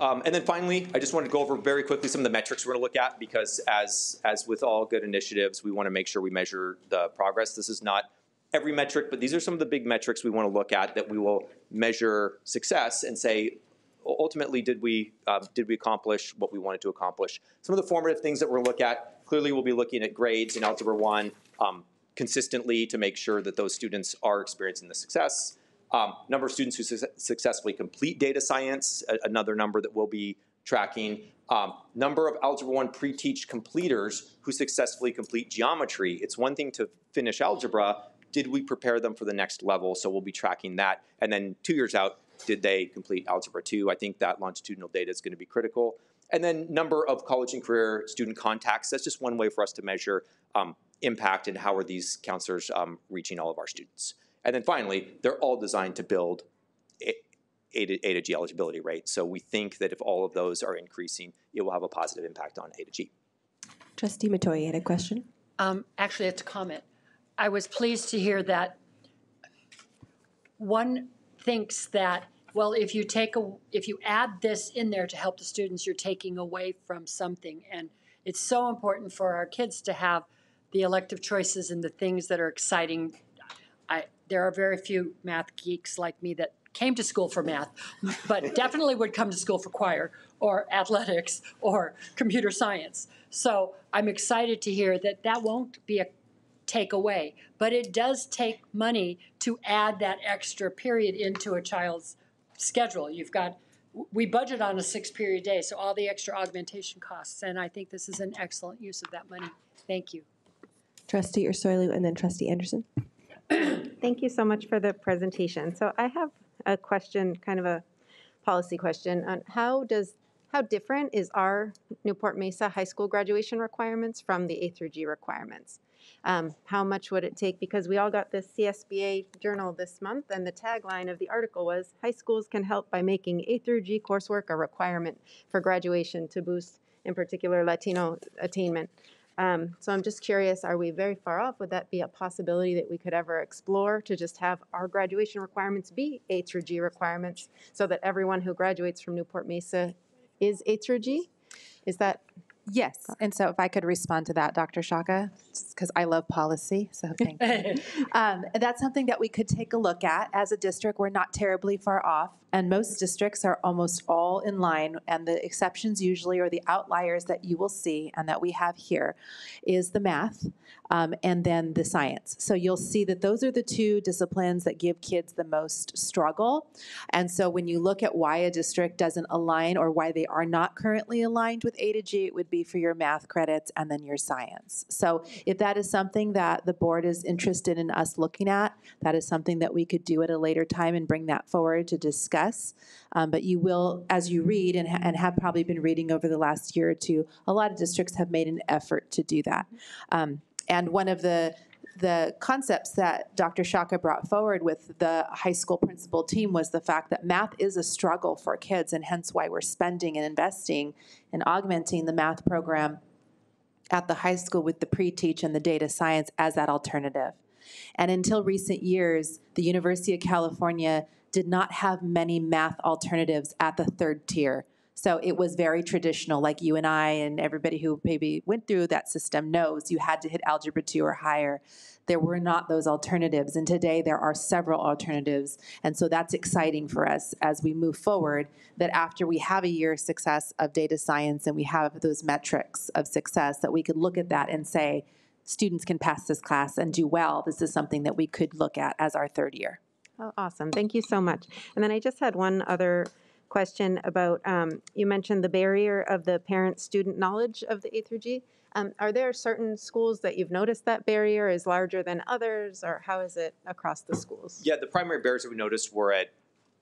And then finally, I just wanted to go over very quickly some of the metrics we're going to look at, because as with all good initiatives, we want to make sure we measure the progress. This is not every metric, but these are some of the big metrics we want to look at that we will measure success and say, ultimately, did we accomplish what we wanted to accomplish? Some of the formative things that we'll look at, clearly we'll be looking at grades in Algebra 1 consistently to make sure that those students are experiencing the success. Number of students who successfully complete data science, another number that we'll be tracking. Number of Algebra 1 pre-teach completers who successfully complete geometry. It's one thing to finish algebra. Did we prepare them for the next level? So we'll be tracking that. And then 2 years out, did they complete Algebra 2? I think that longitudinal data is going to be critical. And then number of college and career student contacts. That's just one way for us to measure impact and how are these counselors reaching all of our students. And then finally, they're all designed to build A to G eligibility rate. So we think that if all of those are increasing, it will have a positive impact on A to G. Trustee Metoyer had a question. Actually, it's a comment. I was pleased to hear that one thinks that, well, if you add this in there to help the students, you're taking away from something. And it's so important for our kids to have the elective choices and the things that are exciting. There are very few math geeks like me that came to school for math, but definitely would come to school for choir or athletics or computer science. So I'm excited to hear that that won't be a takeaway, but it does take money to add that extra period into a child's schedule. We budget on a 6-period day, so all the extra augmentation costs, and I think this is an excellent use of that money. Thank you. Trustee Ersoylu and then Trustee Anderson. Thank you so much for the presentation. So I have a question, kind of a policy question, on how different is our Newport Mesa high school graduation requirements from the A through G requirements? How much would it take? Because we all got this CSBA journal this month, and the tagline of the article was, high schools can help by making A through G coursework a requirement for graduation to boost, in particular, Latino attainment. So I'm just curious, are we very far off? Would that be a possibility that we could ever explore, to just have our graduation requirements be A through G requirements so that everyone who graduates from Newport Mesa is A through G? Is that... Yes, and so if I could respond to that, Dr. Sciacca, because I love policy, so thank you. That's something that we could take a look at. As a district, we're not terribly far off, and most districts are almost all in line, and the exceptions usually, or the outliers that you will see and that we have here, is the math and then the science. So you'll see that those are the two disciplines that give kids the most struggle, and so when you look at why a district doesn't align or why they are not currently aligned with A to G, it would be for your math credits and then your science. So if that is something that the board is interested in us looking at, that is something that we could do at a later time and bring that forward to discuss. But you will, as you read and have probably been reading over the last year or two, a lot of districts have made an effort to do that. And one of the concepts that Dr. Sciacca brought forward with the high school principal team was the fact that math is a struggle for kids, and hence why we're spending and investing and augmenting the math program at the high school with the pre-teach and the data science as that alternative. And until recent years, the University of California did not have many math alternatives at the 3rd tier. So it was very traditional, like you and I and everybody who maybe went through that system knows, you had to hit Algebra 2 or higher. There were not those alternatives, and today there are several alternatives, and so that's exciting for us as we move forward, that after we have a year of success of data science and we have those metrics of success, that we could look at that and say, students can pass this class and do well. This is something that we could look at as our 3rd year. Oh, awesome. Thank you so much. And then I just had one other question about, you mentioned the barrier of the parent-student knowledge of the A through G. Are there certain schools that you've noticed that barrier is larger than others, or how is it across the schools? Yeah, the primary barriers that we noticed were at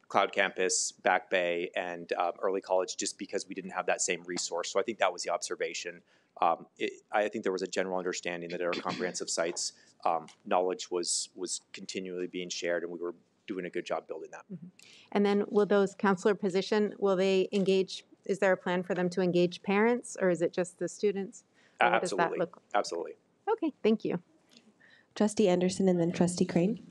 Cloud Campus, Back Bay, and Early College, just because we didn't have that same resource. So I think that was the observation. I think there was a general understanding that at our comprehensive sites, knowledge was continually being shared, and we were doing a good job building that. Mm-hmm. And then will those counselor position, will they engage, is there a plan for them to engage parents, or is it just the students? Absolutely. Does that look like? Absolutely. Okay, thank you. Trustee Anderson and then Trustee Crane.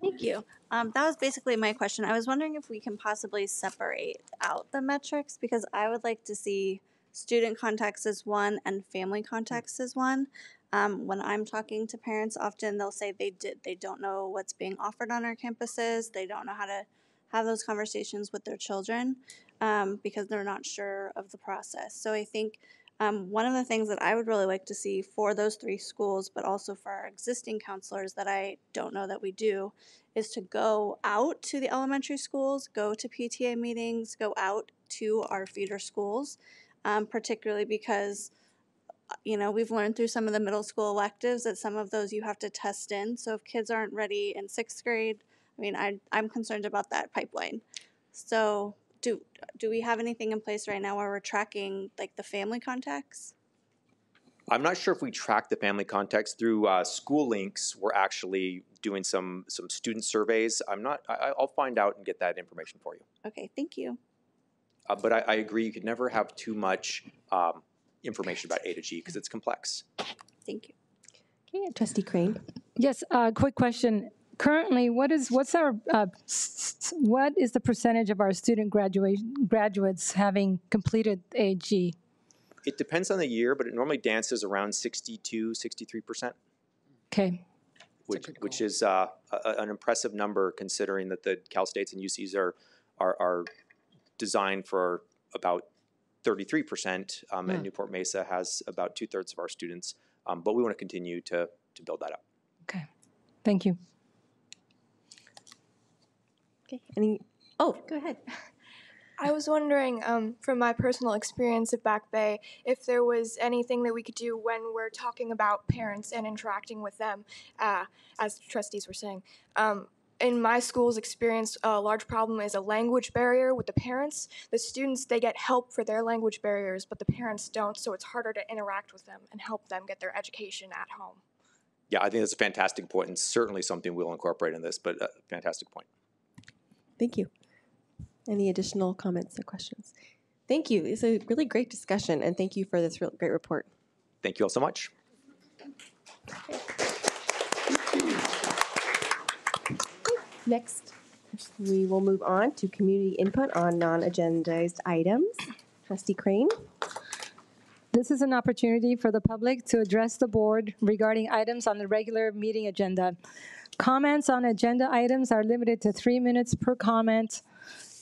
Thank you. That was basically my question. I was wondering if we can possibly separate out the metrics, because I would like to see student context as one and family context as one. When I'm talking to parents, often they'll say they don't know what's being offered on our campuses. They don't know how to have those conversations with their children because they're not sure of the process. So I think one of the things that I would really like to see for those 3 schools, but also for our existing counselors that I don't know that we do, is to go out to the elementary schools, go to PTA meetings, go out to our feeder schools, particularly because, you know, we've learned through some of the middle school electives that some of those you have to test in. So if kids aren't ready in 6th grade, I mean, I'm concerned about that pipeline. So do we have anything in place right now where we're tracking, like, the family context? I'm not sure if we track the family context. Through School Links, we're actually doing some student surveys. I'll find out and get that information for you. Okay, thank you. But I agree, you could never have too much information about A to G because it's complex. Thank you. Okay, Trustee Crane. Yes, quick question. Currently, what is the percentage of our student graduates having completed AG? It depends on the year, but it normally dances around 62, 63%. Okay. Which is an impressive number considering that the Cal States and UCs are designed for about 33%, and Newport Mesa has about 2/3 of our students, but we want to continue to build that up. Okay, thank you. Okay, go ahead. I was wondering, from my personal experience at Back Bay, if there was anything that we could do when we're talking about parents and interacting with them, as trustees were saying. In my school's experience, a large problem is a language barrier with the parents. The students, they get help for their language barriers, but the parents don't, so it's harder to interact with them and help them get their education at home. Yeah, I think that's a fantastic point, and certainly something we'll incorporate in this, but a fantastic point. Thank you. Any additional comments or questions? Thank you. It's a really great discussion, and thank you for this great report. Thank you all so much. Next, we will move on to community input on non-agendized items. Trustee Crane. This is an opportunity for the public to address the board regarding items on the regular meeting agenda. Comments on agenda items are limited to 3 minutes per comment,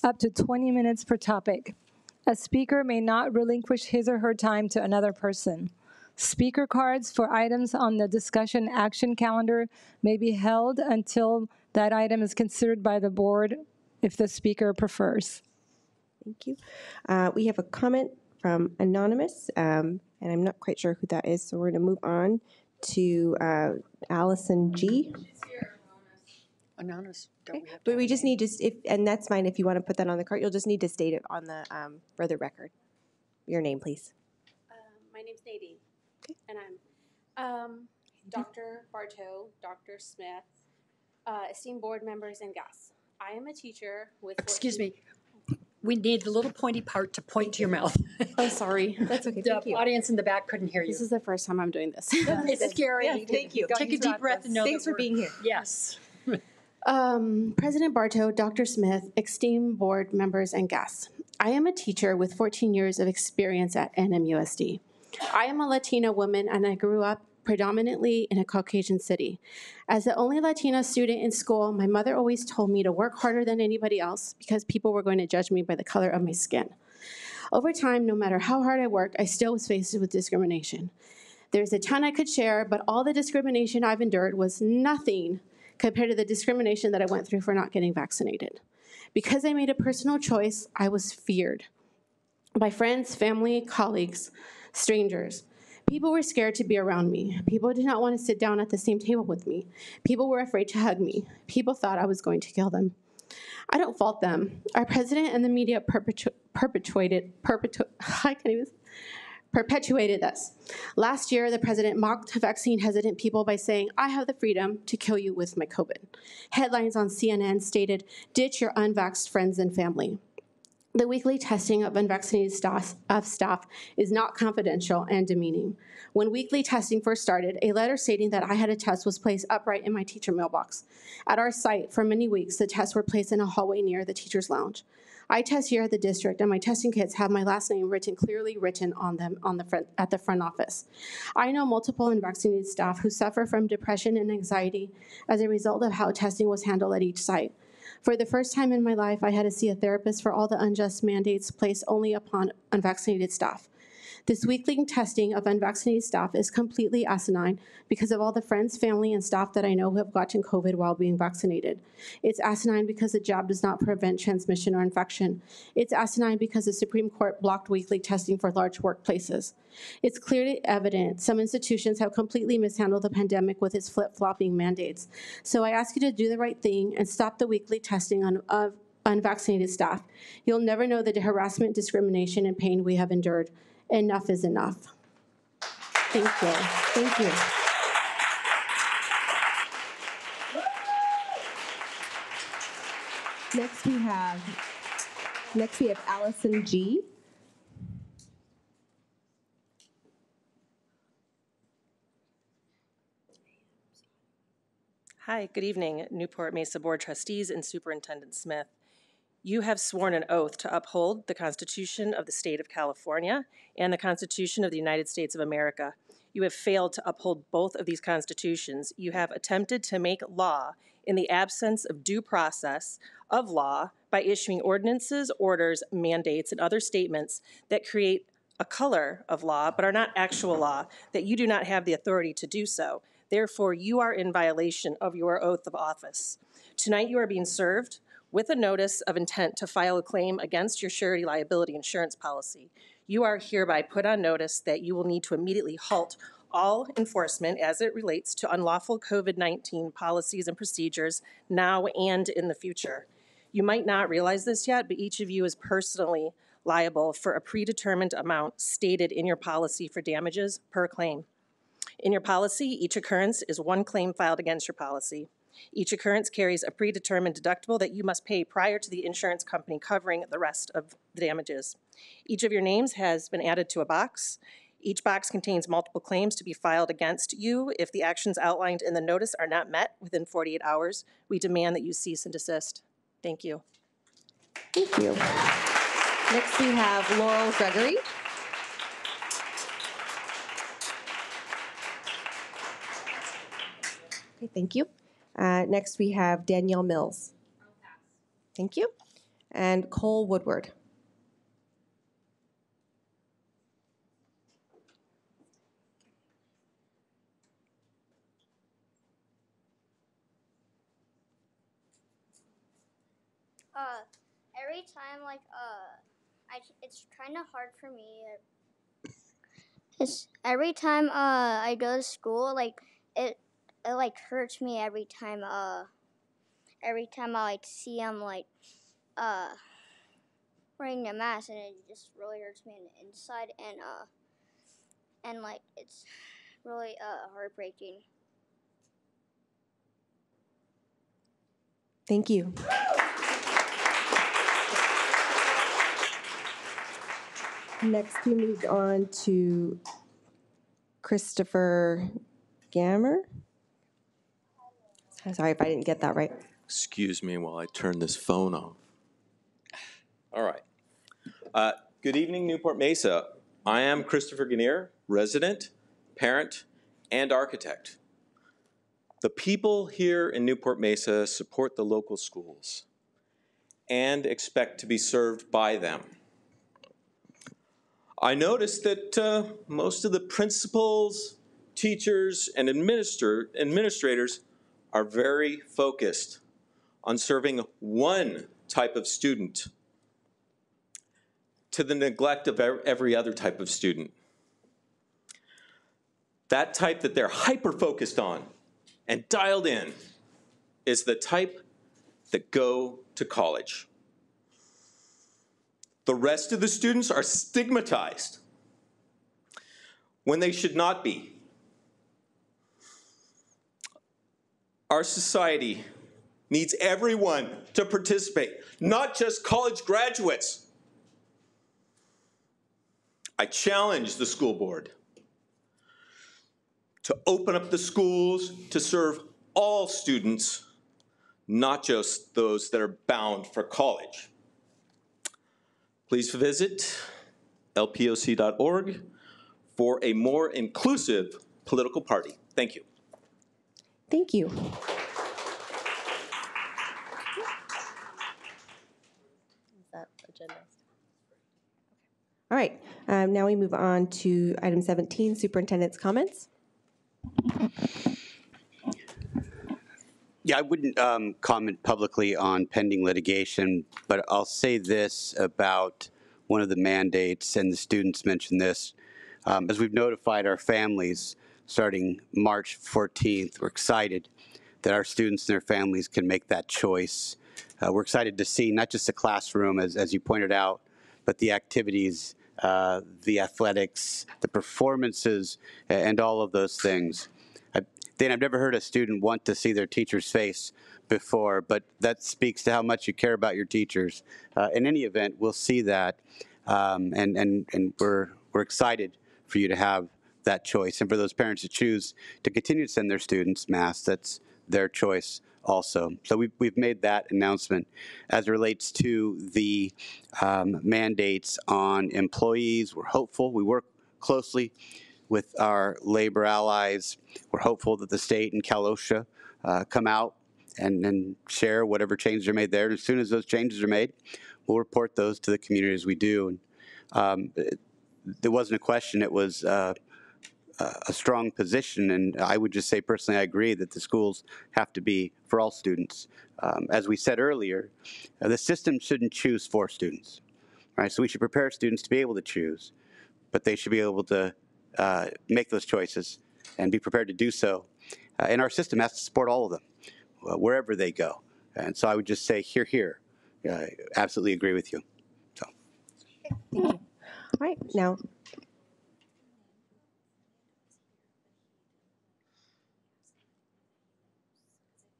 up to 20 minutes per topic. A speaker may not relinquish his or her time to another person. Speaker cards for items on the discussion action calendar may be held until that item is considered by the board if the speaker prefers. Thank you. We have a comment from Anonymous, and I'm not quite sure who that is, so we're gonna move on to Allison G. She's here, Anonymous. Okay. But we just need to, and that's fine if you want to put that on the card, you'll just need to state it on the, for the record. Your name, please. My name's Nadine, okay. And I'm Dr. Bartow, Dr. Smith, esteemed board members and guests. I am a teacher with... Excuse me. We need the little pointy part to point to your mouth. Oh, sorry. That's okay. The audience in the back couldn't hear you. This is the first time I'm doing this. It's scary. Yeah, thank you. Take a deep breath and know. Thanks for being here. Yes. President Bartow, Dr. Smith, esteemed board members and guests. I am a teacher with 14 years of experience at NMUSD. I am a Latina woman and I grew up predominantly in a Caucasian city. As the only Latina student in school, my mother always told me to work harder than anybody else because people were going to judge me by the color of my skin. Over time, no matter how hard I worked, I still was faced with discrimination. There's a ton I could share, but all the discrimination I've endured was nothing compared to the discrimination that I went through for not getting vaccinated. Because I made a personal choice, I was feared by friends, family, colleagues, strangers. People were scared to be around me. People did not want to sit down at the same table with me. People were afraid to hug me. People thought I was going to kill them. I don't fault them. Our president and the media perpetuated this. Last year, the president mocked vaccine-hesitant people by saying, "I have the freedom to kill you with my COVID." Headlines on CNN stated, "Ditch your unvaxxed friends and family." The weekly testing of unvaccinated staff is not confidential and demeaning. When weekly testing first started, a letter stating that I had a test was placed upright in my teacher mailbox. At our site, for many weeks, the tests were placed in a hallway near the teacher's lounge. I test here at the district, and my testing kits have my last name clearly written on them at the front office. I know multiple unvaccinated staff who suffer from depression and anxiety as a result of how testing was handled at each site. For the first time in my life, I had to see a therapist for all the unjust mandates placed only upon unvaccinated staff. This weekly testing of unvaccinated staff is completely asinine because of all the friends, family, and staff that I know who have gotten COVID while being vaccinated. It's asinine because the job does not prevent transmission or infection. It's asinine because the Supreme Court blocked weekly testing for large workplaces. It's clearly evident some institutions have completely mishandled the pandemic with its flip-flopping mandates. So I ask you to do the right thing and stop the weekly testing of unvaccinated staff. You'll never know the harassment, discrimination, and pain we have endured. Enough is enough. Thank you. Thank you. Next we have Allison G. Hi, good evening, Newport Mesa Board Trustees and Superintendent Smith. You have sworn an oath to uphold the Constitution of the State of California and the Constitution of the United States of America. You have failed to uphold both of these constitutions. You have attempted to make law in the absence of due process of law by issuing ordinances, orders, mandates, and other statements that create a color of law but are not actual law, that you do not have the authority to do so. Therefore, you are in violation of your oath of office. Tonight, you are being served with a notice of intent to file a claim against your surety liability insurance policy. You are hereby put on notice that you will need to immediately halt all enforcement as it relates to unlawful COVID-19 policies and procedures now and in the future. You might not realize this yet, but each of you is personally liable for a predetermined amount stated in your policy for damages per claim. In your policy, each occurrence is one claim filed against your policy. Each occurrence carries a predetermined deductible that you must pay prior to the insurance company covering the rest of the damages. Each of your names has been added to a box. Each box contains multiple claims to be filed against you. If the actions outlined in the notice are not met within 48 hours, we demand that you cease and desist. Thank you. Thank you. Next, we have Laurel Gregory. Okay, thank you. Next, we have Danielle Mills. I'll pass. Thank you. And Cole Woodward. Every time, like, it's kind of hard for me. It's every time I go to school, like, it like hurts me every time I like see them like wearing a mask, and it just really hurts me on the inside, and like it's really heartbreaking. Thank you. Next, we move on to Christopher Gammer. I'm sorry if I didn't get that right. Excuse me while I turn this phone off. All right. Good evening, Newport Mesa. I am Christopher Gammer, resident, parent, and architect. The people here in Newport Mesa support the local schools and expect to be served by them. I noticed that most of the principals, teachers, and administrators are very focused on serving one type of student to the neglect of every other type of student. That type that they're hyper-focused on and dialed in is the type that go to college. The rest of the students are stigmatized when they should not be. Our society needs everyone to participate, not just college graduates. I challenge the school board to open up the schools to serve all students, not just those that are bound for college. Please visit lpoc.org for a more inclusive political party. Thank you. Thank you. All right, now we move on to item 17, superintendent's comments. Yeah, I wouldn't comment publicly on pending litigation, but I'll say this about one of the mandates, and the students mentioned this. As we've notified our families, starting March 14th, we're excited that our students and their families can make that choice. We're excited to see not just the classroom, as you pointed out, but the activities, the athletics, the performances, and all of those things. Dan, I've never heard a student want to see their teacher's face before, but that speaks to how much you care about your teachers. In any event, we'll see that, and we're excited for you to have that choice, and for those parents to choose to continue to send their students masks, that's their choice also. So we've made that announcement. As it relates to the mandates on employees, we're hopeful. We work closely with our labor allies. We're hopeful that the state and Cal OSHA come out and share whatever changes are made there. And as soon as those changes are made, we'll report those to the community as we do. And, there wasn't a question. It was a strong position, and I would just say personally I agree that the schools have to be for all students. As we said earlier, the system shouldn't choose for students, right? So we should prepare students to be able to choose, but they should be able to make those choices and be prepared to do so. And our system has to support all of them, wherever they go. And so I would just say, hear, hear. I absolutely agree with you. So. Thank you. All right, now.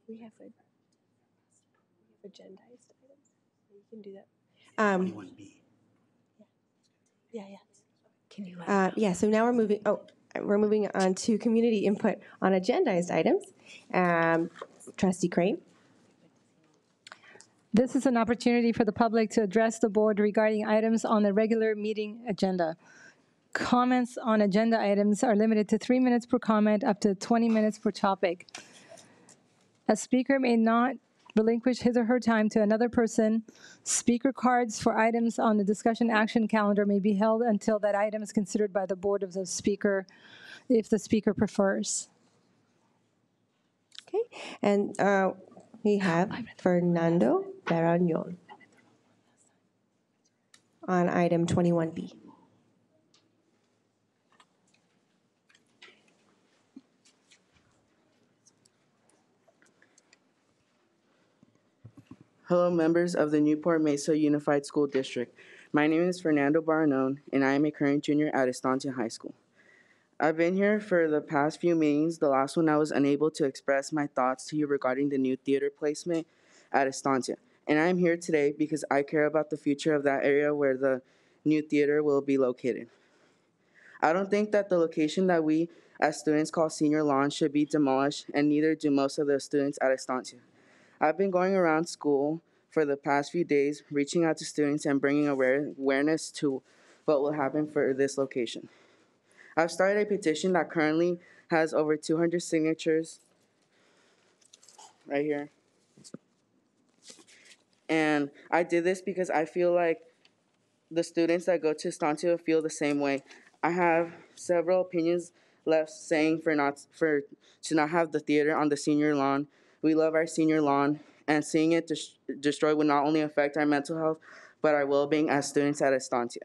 We have a agendized items. You can do that. 21B. Yeah, yeah. Can you? Yeah. So now we're moving. Oh, we're moving on to community input on agendized items. Trustee Crane. This is an opportunity for the public to address the board regarding items on the regular meeting agenda. Comments on agenda items are limited to 3 minutes per comment, up to 20 minutes per topic. A speaker may not relinquish his or her time to another person. Speaker cards for items on the discussion action calendar may be held until that item is considered by the board of the speaker, if the speaker prefers. Okay, and we have Fernando Barañón on item 21B. Hello, members of the Newport Mesa Unified School District. My name is Fernando Barañón, and I am a current junior at Estancia High School. I've been here for the past few meetings. The last one I was unable to express my thoughts to you regarding the new theater placement at Estancia. And I'm here today because I care about the future of that area where the new theater will be located. I don't think that the location that we as students call Senior Lawn should be demolished, and neither do most of the students at Estancia. I've been going around school for the past few days, reaching out to students and bringing awareness to what will happen for this location. I've started a petition that currently has over 200 signatures right here. And I did this because I feel like the students that go to Estancia feel the same way. I have several opinions left saying to not have the theater on the senior lawn. We love our senior lawn, and seeing it destroyed would not only affect our mental health, but our well-being as students at Estancia.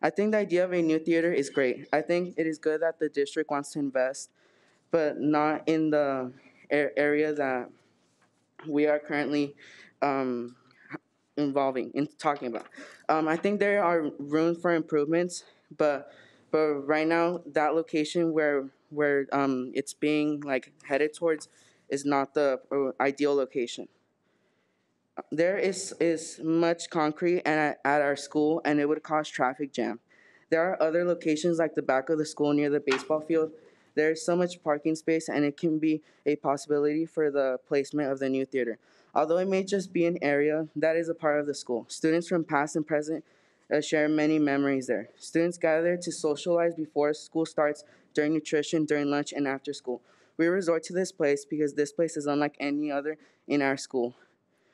I think the idea of a new theater is great. I think it is good that the district wants to invest, but not in the area that we are currently involving in talking about. I think there are room for improvements, but right now that location where it's being like headed towards is not the ideal location. There is much concrete at our school, and it would cause traffic jam. There are other locations like the back of the school near the baseball field. There is so much parking space, and it can be a possibility for the placement of the new theater. Although it may just be an area that is a part of the school, students from past and present share many memories there. Students gather to socialize before school starts, during nutrition, during lunch, and after school. We resort to this place because this place is unlike any other in our school.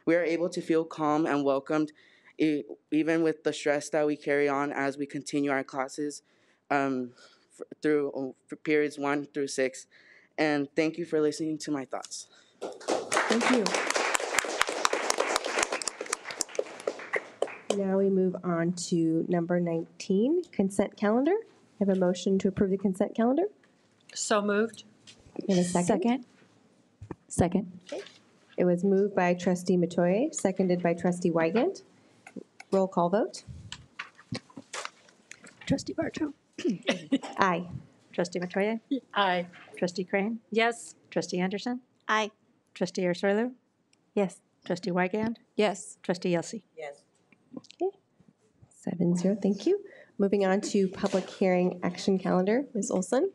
We are able to feel calm and welcomed, even with the stress that we carry on as we continue our classes through periods 1 through 6. And thank you for listening to my thoughts. Thank you. Now we move on to number 19, consent calendar. I have a motion to approve the consent calendar. So moved. In a second. Second. Okay. It was moved by Trustee Metoyer, seconded by Trustee Weigand. Roll call vote. Trustee Bartow. Aye. Trustee Metoyer. Aye. Trustee Crane. Yes. Trustee Anderson. Aye. Trustee Ersoylu. Yes. Trustee Weigand. Yes. Trustee Yelsey. Yes. Okay. 7-0. Thank you. Moving on to public hearing action calendar. Ms. Olson.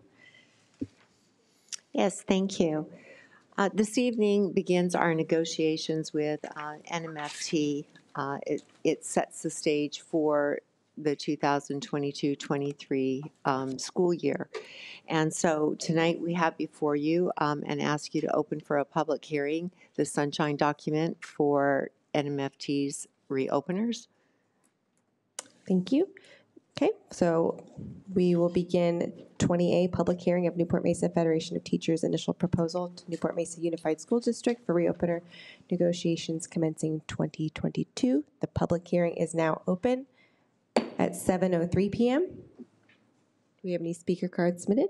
Yes, thank you. This evening begins our negotiations with NMFT. It sets the stage for the 2022-23 school year. And so tonight we have before you and ask you to open for a public hearing the Sunshine Document for NMFT's reopeners. Thank you. Okay, so we will begin 20A, public hearing of Newport Mesa Federation of Teachers initial proposal to Newport Mesa Unified School District for reopener negotiations commencing 2022. The public hearing is now open at 7:03 p.m. Do we have any speaker cards submitted?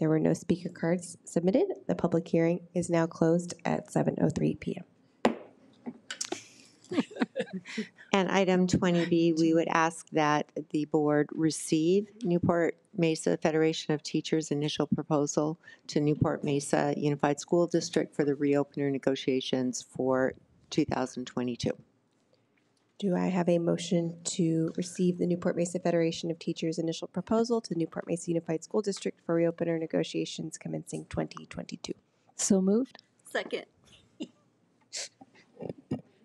There were no speaker cards submitted. The public hearing is now closed at 7:03 p.m. And item 20B, we would ask that the board receive Newport Mesa Federation of Teachers initial proposal to Newport Mesa Unified School District for the reopener negotiations for 2022. Do I have a motion to receive the Newport Mesa Federation of Teachers initial proposal to Newport Mesa Unified School District for reopener negotiations commencing 2022? So moved. Second.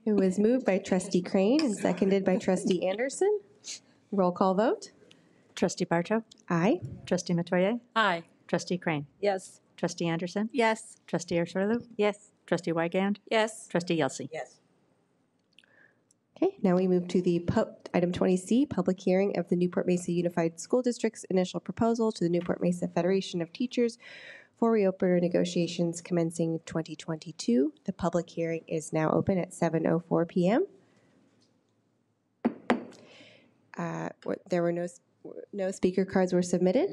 It was moved by Trustee Crane and seconded by Trustee Anderson. Roll call vote. Trustee Bartow? Aye. Trustee Metoyer? Aye. Trustee Crane? Yes. Trustee Anderson? Yes. Trustee Ersoylu? Yes. Trustee Weigand? Yes. Trustee Yelsey? Yes. Okay, now we move to the item 20C, public hearing of the Newport Mesa Unified School District's initial proposal to the Newport Mesa Federation of Teachers for reopener negotiations commencing 2022. The public hearing is now open at 7:04 p.m. There were no speaker cards were submitted.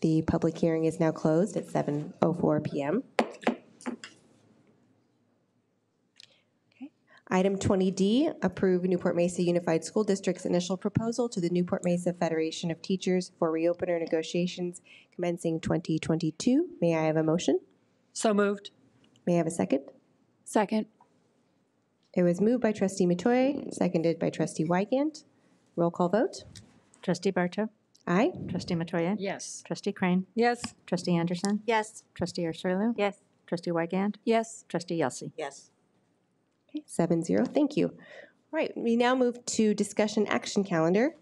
The public hearing is now closed at 7:04 p.m. Okay. Item 20D, approve Newport Mesa Unified School District's initial proposal to the Newport Mesa Federation of Teachers for reopener negotiations commencing 2022. May I have a motion? So moved. May I have a second? Second. It was moved by Trustee Metoyer, seconded by Trustee Weigand. Roll call vote. Trustee Bartow? Aye. Trustee Metoyer? Yes. Trustee Crane? Yes. Trustee Anderson? Yes. Trustee Ersoylu? Yes. Trustee Weigand? Yes. Trustee Yelsey? Yes. Okay, 7-0. Thank you. All right, we now move to discussion action calendar.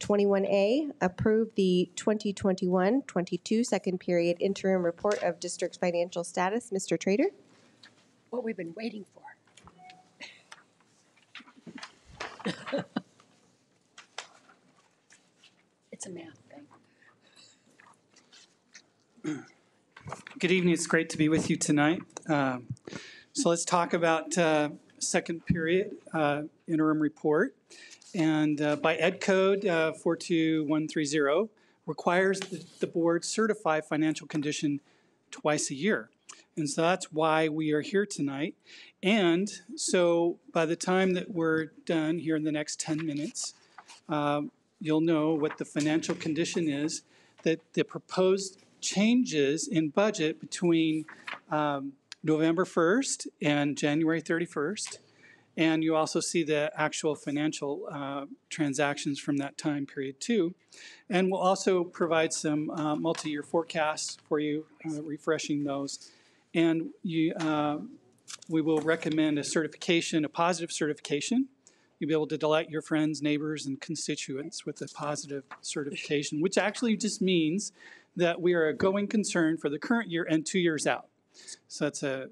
21A, approve the 2021-22 second period interim report of district's financial status. Mr. Trader? What we've been waiting for. It's a math thing. Good evening. It's great to be with you tonight. So let's talk about second period interim report. And by Ed Code 42130 requires that the board certify financial condition twice a year. And so that's why we are here tonight. And so by the time that we're done here in the next 10 minutes, you'll know what the financial condition is, that the proposed changes in budget between November 1st and January 31st. And you also see the actual financial transactions from that time period too. And we'll also provide some multi-year forecasts for you, refreshing those. And you, we will recommend a certification, a positive certification. You'll be able to delight your friends, neighbors, and constituents with a positive certification, which actually just means that we are a going concern for the current year and 2 years out. So that's a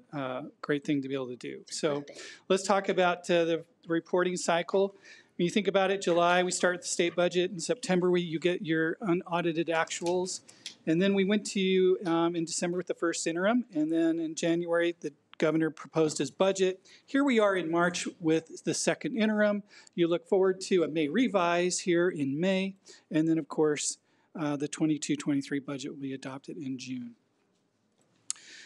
great thing to be able to do. So let's talk about the reporting cycle. When you think about it, July, we start the state budget. In September, you get your unaudited actuals. And then we went to you in December with the first interim, and then in January, the governor proposed his budget. Here we are in March with the second interim. You look forward to a May revise here in May, and then, of course, the 22-23 budget will be adopted in June.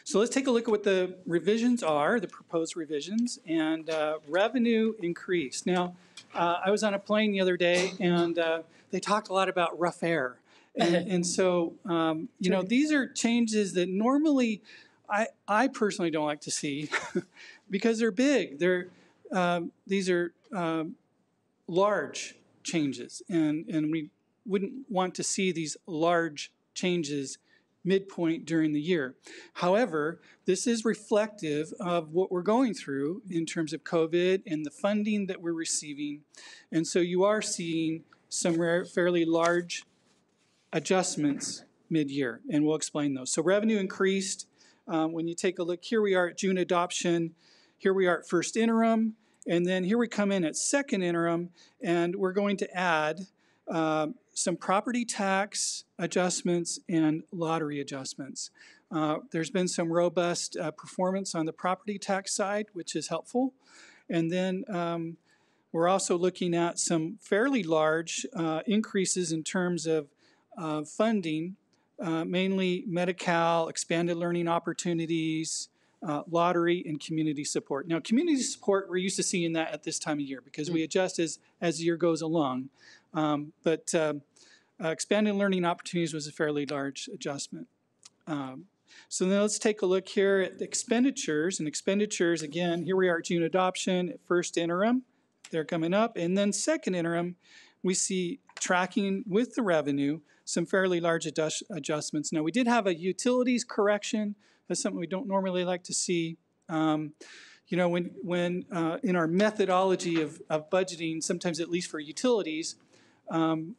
So let's take a look at what the revisions are, the proposed revisions, and revenue increase. Now, I was on a plane the other day, and they talked a lot about rough air. And so, you know, these are changes that normally I personally don't like to see because they're big. These are large changes, and we wouldn't want to see these large changes midpoint during the year. However, this is reflective of what we're going through in terms of COVID and the funding that we're receiving. And so you are seeing some fairly large adjustments mid-year, and we'll explain those. So revenue increased. When you take a look, here we are at June adoption, here we are at first interim, and then here we come in at second interim, and we're going to add some property tax adjustments and lottery adjustments. There's been some robust performance on the property tax side, which is helpful. And then we're also looking at some fairly large increases in terms of funding, mainly Medi-Cal, expanded learning opportunities, lottery, and community support. Now, community support, we're used to seeing that at this time of year because we adjust as the year goes along. Expanded learning opportunities was a fairly large adjustment. So then let's take a look here at the expenditures. And expenditures, again, here we are at June adoption, at first interim. They're coming up. And then second interim, we see tracking with the revenue some fairly large adjustments. Now, we did have a utilities correction. That's something we don't normally like to see. You know, when in our methodology of budgeting, sometimes at least for utilities,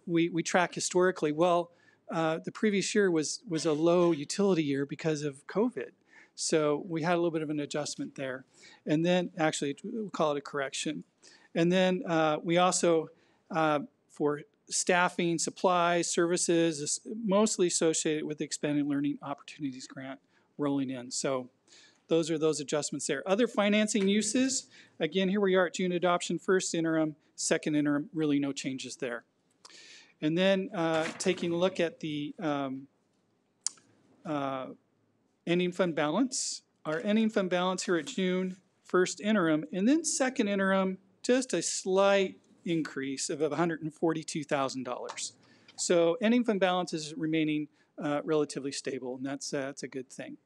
we track historically. Well, the previous year was a low utility year because of COVID. So we had a little bit of an adjustment there. And then, actually, we'll call it a correction. And then we also, for staffing, supplies, services, mostly associated with the Expanded Learning Opportunities Grant rolling in. So those are those adjustments there. Other financing uses, again, here we are at June adoption, first interim, second interim, really no changes there. And then taking a look at the ending fund balance. Our ending fund balance here at June, first interim, and then second interim, just a slight increase of $142,000. So ending fund balance is remaining relatively stable, and that's a good thing.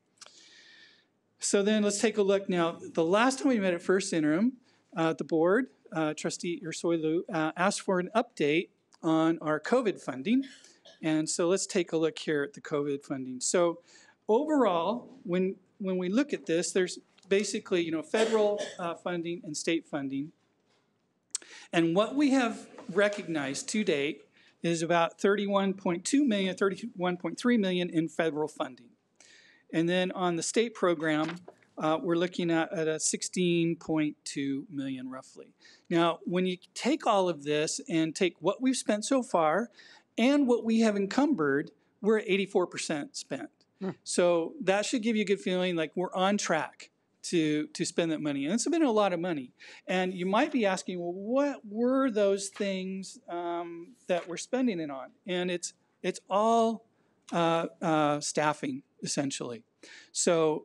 So then let's take a look now. The last time we met at first interim, the board, Trustee Ersoylu, asked for an update on our COVID funding. And so let's take a look here at the COVID funding. So overall, when we look at this, there's basically, you know, federal funding and state funding. And what we have recognized to date is about $31.2 million, $31.3 million in federal funding. And then on the state program, we're looking at a $16.2 million roughly. Now, when you take all of this and take what we've spent so far and what we have encumbered, we're at 84% spent. Hmm. So that should give you a good feeling like we're on track to spend that money. And it's been a lot of money. And you might be asking, well, what were those things that we're spending it on? And it's all staffing, essentially. So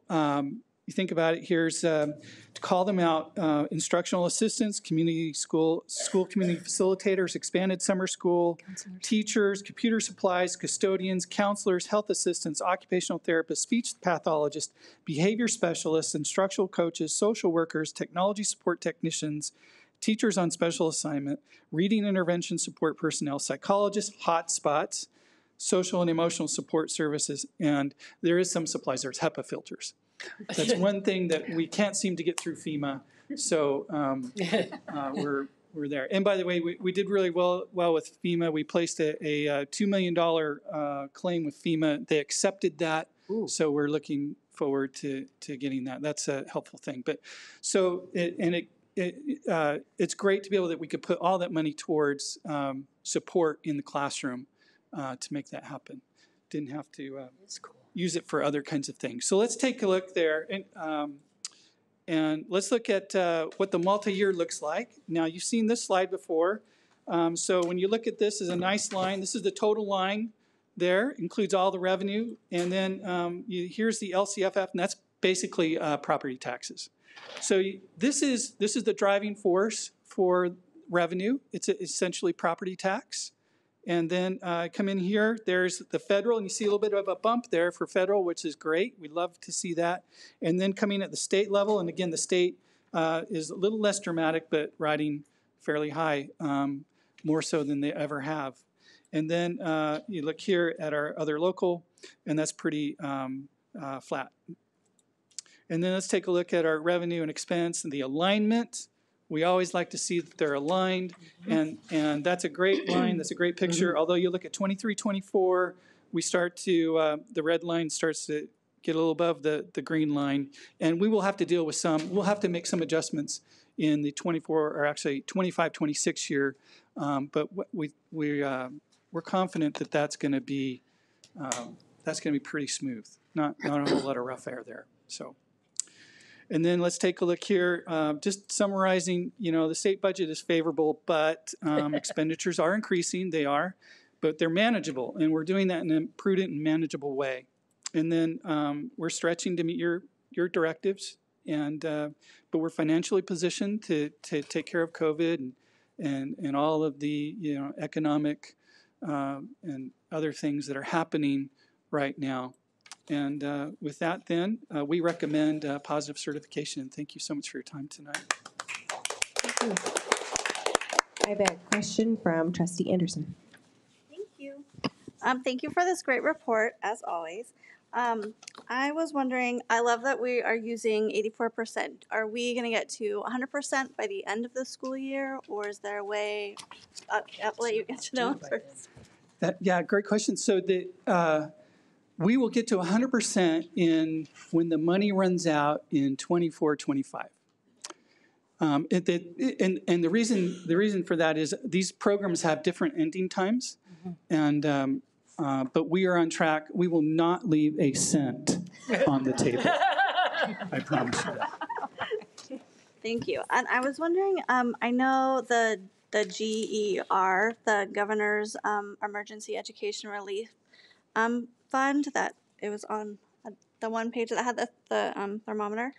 you think about it, here's, to call them out, instructional assistants, community school community facilitators, expanded summer school, counselors, teachers, computer supplies, custodians, counselors, health assistants, occupational therapists, speech pathologists, behavior specialists, instructional coaches, social workers, technology support technicians, teachers on special assignment, reading intervention support personnel, psychologists, hotspots, social and emotional support services, and there is some supplies. There's HEPA filters. That's one thing that we can't seem to get through FEMA, so we're there. And by the way, we did really well with FEMA. We placed a $2 million claim with FEMA. They accepted that. Ooh. So we're looking forward to getting that. That's a helpful thing. But so it's great to be able that we could put all that money towards support in the classroom to make that happen. Didn't have to. That's cool. Use it for other kinds of things. So let's take a look there, and let's look at what the multi-year looks like. Now, you've seen this slide before. So when you look at this as a nice line, this is the total line there, includes all the revenue. And then here's the LCFF, and that's basically property taxes. So this is the driving force for revenue. It's essentially property tax. And then come in here, there's the federal, and you see a little bit of a bump there for federal, which is great. We love to see that. And then coming at the state level, and again, the state is a little less dramatic, but riding fairly high, more so than they ever have. And then you look here at our other local, and that's pretty flat. And then let's take a look at our revenue and expense and the alignment. We always like to see that they're aligned, and that's a great line, that's a great picture. Although you look at 23-24, we start to, the red line starts to get a little above the green line, and we will have to deal with some, we'll have to make some adjustments in the 25-26 year, but we're confident that that's going to be pretty smooth, not a whole lot of rough air there. So, and then let's take a look here. Just summarizing, you know, the state budget is favorable, but expenditures are increasing. They are, but they're manageable, and we're doing that in a prudent and manageable way. And then we're stretching to meet your directives, and but we're financially positioned to take care of COVID and all of the economic and other things that are happening right now. And with that, then, we recommend positive certification. Thank you so much for your time tonight. Thank you. I have a question from Trustee Anderson. Thank you. Thank you for this great report, as always. I was wondering, I love that we are using 84%. Are we going to get to 100% by the end of the school year, or is there a way? I'll let you get to know first. Yeah, great question. So the... we will get to 100% in when the money runs out in 24-25. And the reason for that is these programs have different ending times, and but we are on track. We will not leave a cent on the table. I promise you that. Thank you. And I was wondering, I know the GER, the Governor's Emergency Education Relief Fund, that it was on the one page that had the thermometer,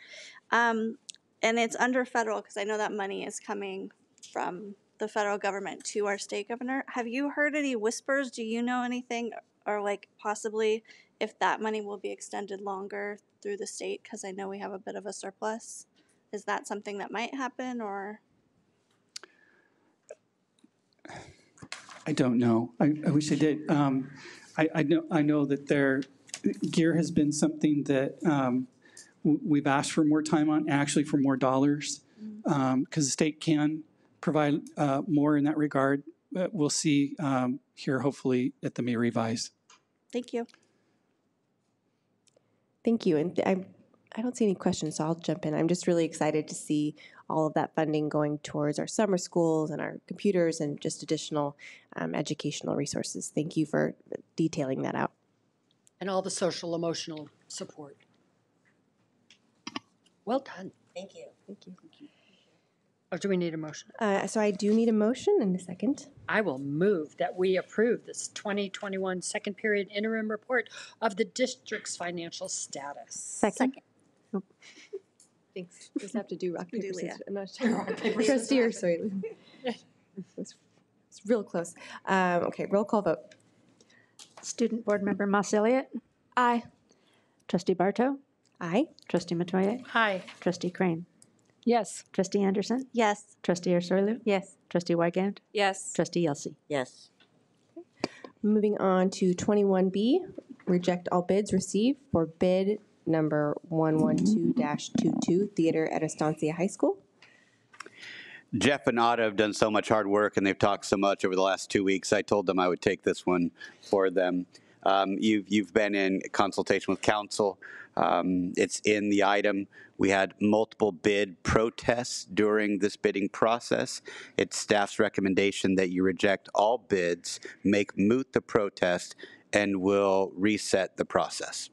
and it's under federal, because I know that money is coming from the federal government to our state governor. Have you heard any whispers? Do you know anything, or like possibly if that money will be extended longer through the state, because I know we have a bit of a surplus? Is that something that might happen, or? I don't know. I wish I did. I know that their gear has been something that we've asked for more time on, actually for more dollars, because the state can provide more in that regard. But we'll see here, hopefully, at the May revise. Thank you. Thank you. And I don't see any questions, so I'll jump in. I'm just really excited to see all of that funding going towards our summer schools and our computers and just additional educational resources. Thank you for detailing that out. And all the social emotional support. Well done. Thank you. Thank you. Thank you. Or do we need a motion? So I do need a motion in a second. I will move that we approve this 2021 second period interim report of the district's financial status. Second. Oh. Thanks. Just have to do rock, paper, scissors. I'm not sure. Trustee Ersoylu. It's real close. Okay, roll call vote. Student Board Member Moss Elliott. Aye. Trustee Bartow. Aye. Trustee Metoyer. Aye. Trustee Crane. Yes. Trustee Anderson. Yes. Trustee Ersoylu. Yes. Trustee Weigand. Yes. Trustee Yelsey. Yes. Okay. Moving on to 21B, reject all bids received for bid number 112-22, theater at Estancia High School. Jeff and Otto have done so much hard work, and they've talked so much over the last 2 weeks. I told them I would take this one for them. You've been in consultation with council. It's in the item. We had multiple bid protests during this bidding process. It's staff's recommendation that you reject all bids, make moot the protest, and will reset the process.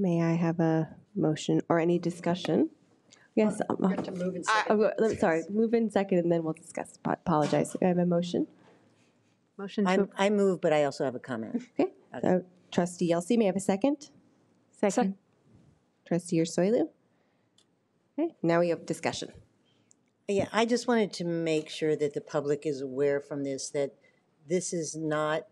May I have a motion or any discussion? Yes. You have to move in second. Sorry, move in second, and then we'll discuss. Apologize. I have a motion. I move, but I also have a comment. Okay. So, Trustee Yelsey, may I have a second? Second. Trustee Ersoylu. Okay. Now we have discussion. Yeah, I just wanted to make sure that the public is aware from this that this is not.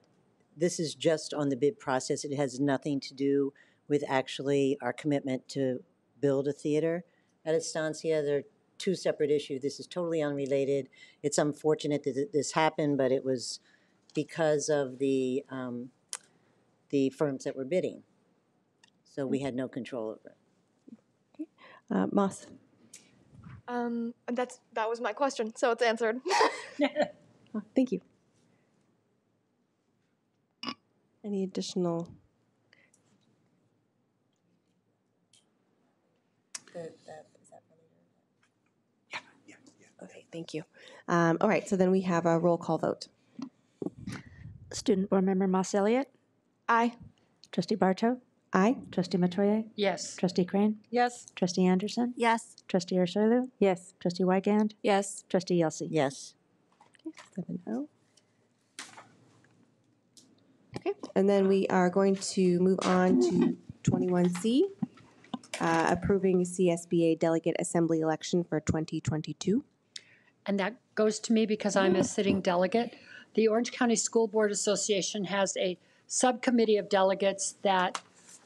This is just on the bid process. It has nothing to do with actually our commitment to build a theater at Estancia. There are two separate issues. This is totally unrelated. It's unfortunate that this happened, but it was because of the firms that were bidding. So we had no control over it. Okay. Moss. That was my question, so it's answered. Oh, thank you. Any additional? Yeah. Okay, thank you. All right, so then we have a roll call vote. Student Board Member Moss Elliott? Aye. Trustee Bartow? Aye. Trustee Metoyer? Yes. Trustee Crane? Yes. Trustee Anderson? Yes. Trustee Ersoylu? Yes. Trustee Weigand? Yes. Trustee Yelsey? Yes. Okay, 7-0. Okay, and then we are going to move on to 21C, approving CSBA Delegate Assembly Election for 2022. And that goes to me because I'm a sitting delegate. The Orange County School Board Association has a subcommittee of delegates that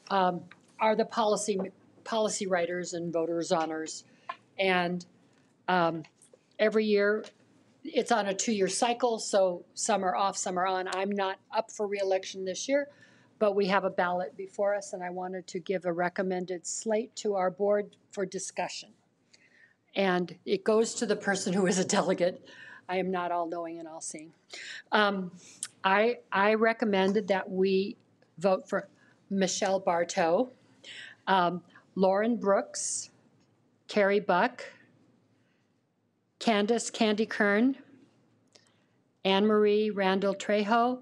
are the policy writers and voters' honors. And every year, it's on a two-year cycle, so some are off, some are on. I'm not up for re-election this year, but we have a ballot before us, and I wanted to give a recommended slate to our board for discussion. And it goes to the person who is a delegate. I am not all-knowing and all-seeing. I recommended that we vote for Michelle Bartow, Lauren Brooks, Carrie Buck, Candace Candy Kern, Anne-Marie Randall Trejo,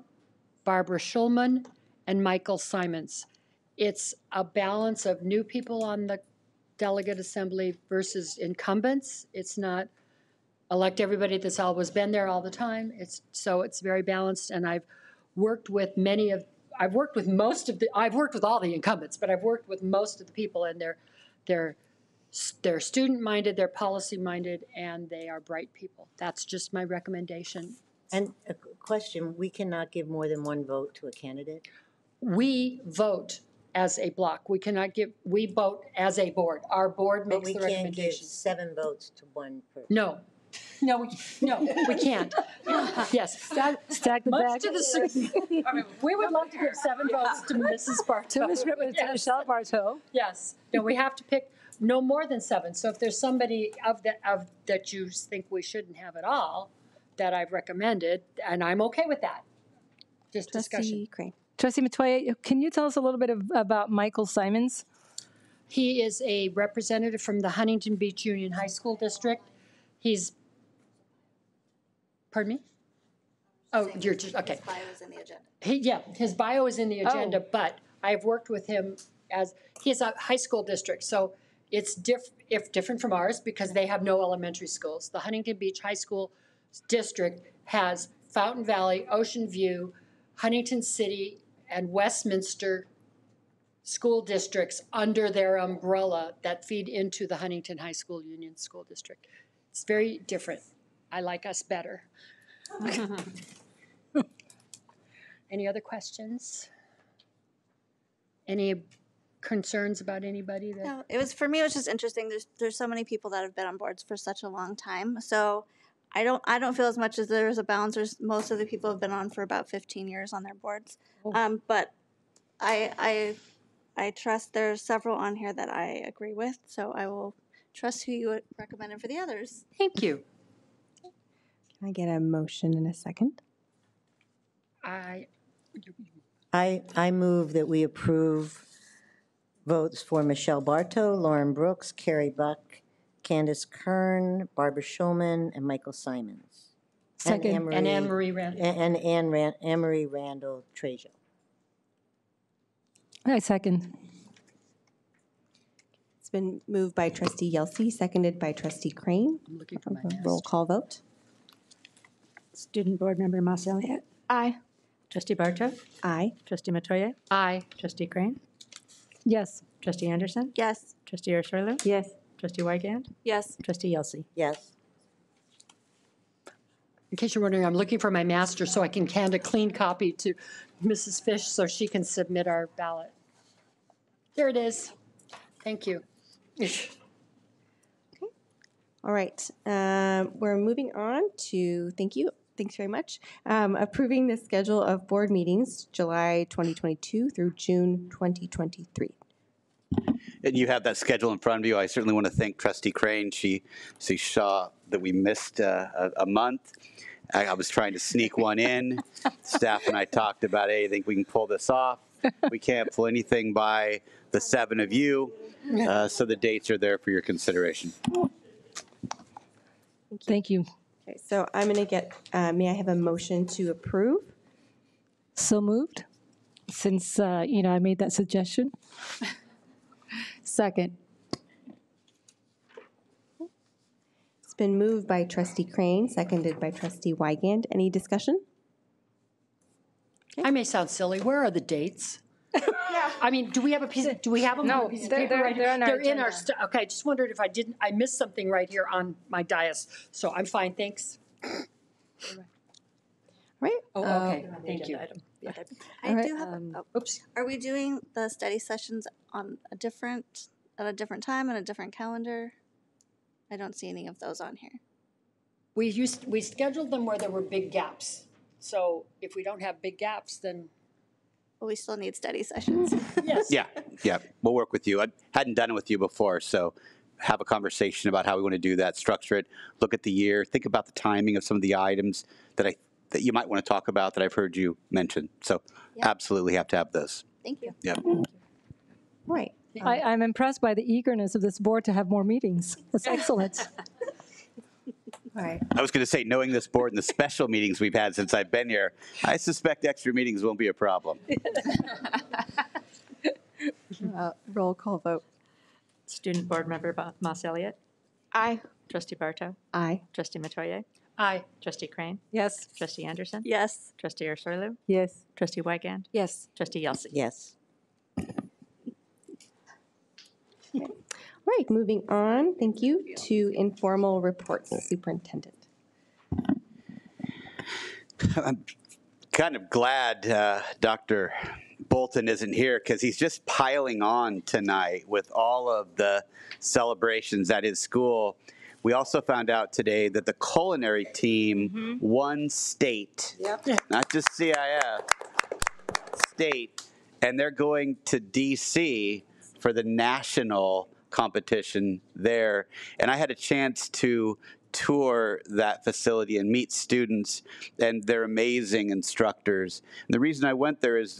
Barbara Schulman, and Michael Simons. It's a balance of new people on the delegate assembly versus incumbents. It's not elect everybody that's always been there all the time. So it's very balanced, and I've worked with all the incumbents, but I've worked with most of the people, and they're student-minded, they're policy-minded, and they are bright people. That's just my recommendation. And a question, we cannot give more than one vote to a candidate? We vote as a block. We vote as a board. Our board makes the recommendation. But we can't give 7 votes to one person. No, we can't. Yes. Stack the back. We would love to give 7 votes to Mrs. Bartow. To Michelle Bartow. Yes. No, we have to pick no more than 7. So if there's somebody that you think we shouldn't have at all, that I've recommended, and I'm okay with that. Just discussion. Crane. Trustee Metoyer, can you tell us a little bit about Michael Simons? He is a representative from the Huntington Beach Union High School District. Pardon me? Oh, you're just, okay. His bio is in the agenda. His bio is in the agenda, but I've worked with him as, he's a high school district, so it's different from ours because they have no elementary schools. The Huntington Beach High School District has Fountain Valley, Ocean View, Huntington City, and Westminster school districts under their umbrella that feed into the Huntington High School Union School District. It's very different. I like us better. Any other questions? Any concerns about anybody? No, it was just interesting. There's so many people that have been on boards for such a long time. So I don't feel as much as there's a balance. Most of the people have been on for about 15 years on their boards. Oh. But I trust there's several on here that I agree with. So I will trust who you recommended for the others. Thank you. Can I get a motion in a second? I move that we approve votes for Michelle Bartow, Lauren Brooks, Carrie Buck, Candace Kern, Barbara Schulman, and Michael Simons. Second. And Anne-Marie Randall. And Anne-Marie Randall Trejo. I second. It's been moved by Trustee Yelsey, seconded by Trustee Crane. I'm looking for my roll call vote. Student Board Member Moss Elliott? Aye. Trustee Bartow? Aye. Trustee Metoyer? Aye. Trustee Crane? Yes. Trustee Anderson? Yes. Trustee Ersoylu? Yes. Trustee Weigand? Yes. Trustee Yelsey? Yes. In case you're wondering, I'm looking for my master so I can hand a clean copy to Mrs. Fish so she can submit our ballot. There it is. Thank you. Okay. All right, we're moving on to, thank you. Thanks very much. Approving the schedule of board meetings, July 2022 through June 2023. And you have that schedule in front of you. I certainly want to thank Trustee Crane. She saw that we missed a month. I was trying to sneak one in. Staff and I talked about, hey, I think we can pull this off. We can't pull anything by the seven of you. So the dates are there for your consideration. Thank you. Okay, so I'm going to get, may I have a motion to approve? So moved, since, you know, I made that suggestion. Second. It's been moved by Trustee Crane, seconded by Trustee Weigand. Any discussion? Okay. I may sound silly. Where are the dates? Yeah. I mean, do we have a piece? Do we have them? No, they're in our. Okay, I just wondered if I didn't. I missed something right here on my dais, so I'm fine. Thanks. All right. Oh, okay. Thank you. Yeah. I do have. Oops. Are we doing the study sessions on a different time and a different calendar? I don't see any of those on here. We scheduled them where there were big gaps. So if we don't have big gaps, then. Well, we still need study sessions. Yes. Yeah. We'll work with you. I hadn't done it with you before, so have a conversation about how we want to do that, structure it, look at the year, think about the timing of some of the items that you might want to talk about that I've heard you mention. So Absolutely have to have those. Thank you. Yeah. Right. I'm impressed by the eagerness of this board to have more meetings. That's excellent. All right. I was going to say, knowing this board and the special meetings we've had since I've been here, I suspect extra meetings won't be a problem. Roll call vote. Student board member Moss Elliott? Aye. Trustee Bartow? Aye. Trustee Metoyer? Aye. Trustee Crane? Yes. Trustee Anderson? Yes. Trustee Ersoylu? Yes. Trustee Weigand? Yes. Trustee Yelsey? Yes. Okay. All right, moving on, thank you, to informal reports, Superintendent. I'm kind of glad Dr. Bolton isn't here because he's just piling on tonight with all of the celebrations at his school. We also found out today that the culinary team won state, not just CIF, state, and they're going to DC for the national competition there. And I had a chance to tour that facility and meet students and their amazing instructors. And the reason I went there is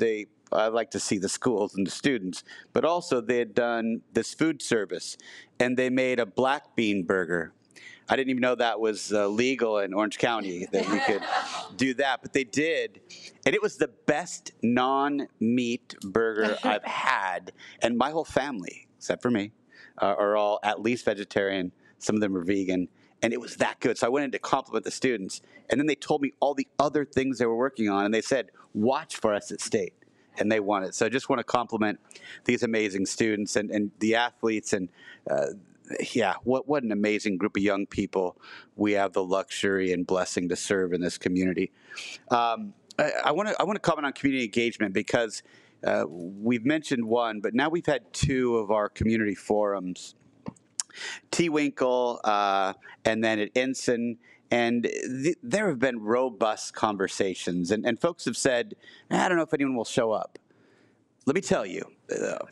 I like to see the schools and the students, but also they had done this food service and they made a black bean burger. I didn't even know that was legal in Orange County, that you could do that, but they did. And it was the best non-meat burger I've had. And my whole family, except for me, are all at least vegetarian. Some of them are vegan. And it was that good. So I went in to compliment the students. And then they told me all the other things they were working on. And they said, watch for us at state. And they won it. So I just want to compliment these amazing students and the athletes. And what an amazing group of young people we have the luxury and blessing to serve in this community. I want to comment on community engagement because we've mentioned one, but now we've had two of our community forums, TeWinkle and then at Ensign, and there have been robust conversations, and folks have said, I don't know if anyone will show up. Let me tell you,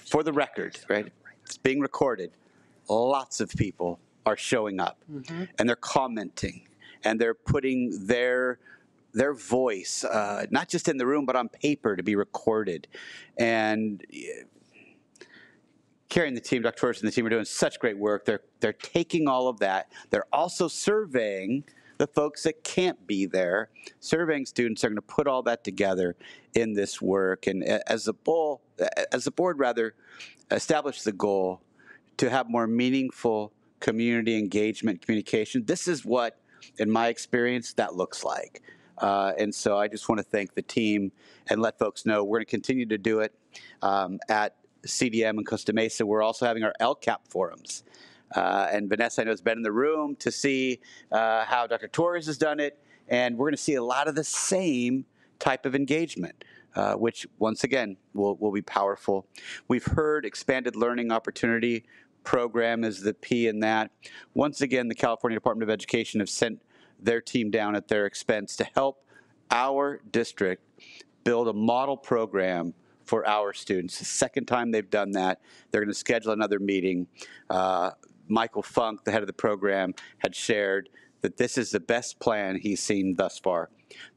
for the record, right, it's being recorded, lots of people are showing up, and they're commenting, and they're putting their voice, not just in the room, but on paper to be recorded. And Carrie and the team, Dr. Torres and the team are doing such great work. They're taking all of that. They're also surveying the folks that can't be there. Surveying students are going to put all that together in this work. And as the board established the goal to have more meaningful community engagement communication, this is what, in my experience, that looks like. And so I just want to thank the team and let folks know we're going to continue to do it at CDM in Costa Mesa. We're also having our LCAP forums. And Vanessa, I know, has been in the room to see how Dr. Torres has done it. And we're going to see a lot of the same type of engagement, which, once again, will be powerful. We've heard expanded learning opportunity program is the P in that. Once again, the California Department of Education have sent their team down at their expense to help our district build a model program for our students. The second time they've done that, they're going to schedule another meeting. Michael Funk, the head of the program, had shared that this is the best plan he's seen thus far.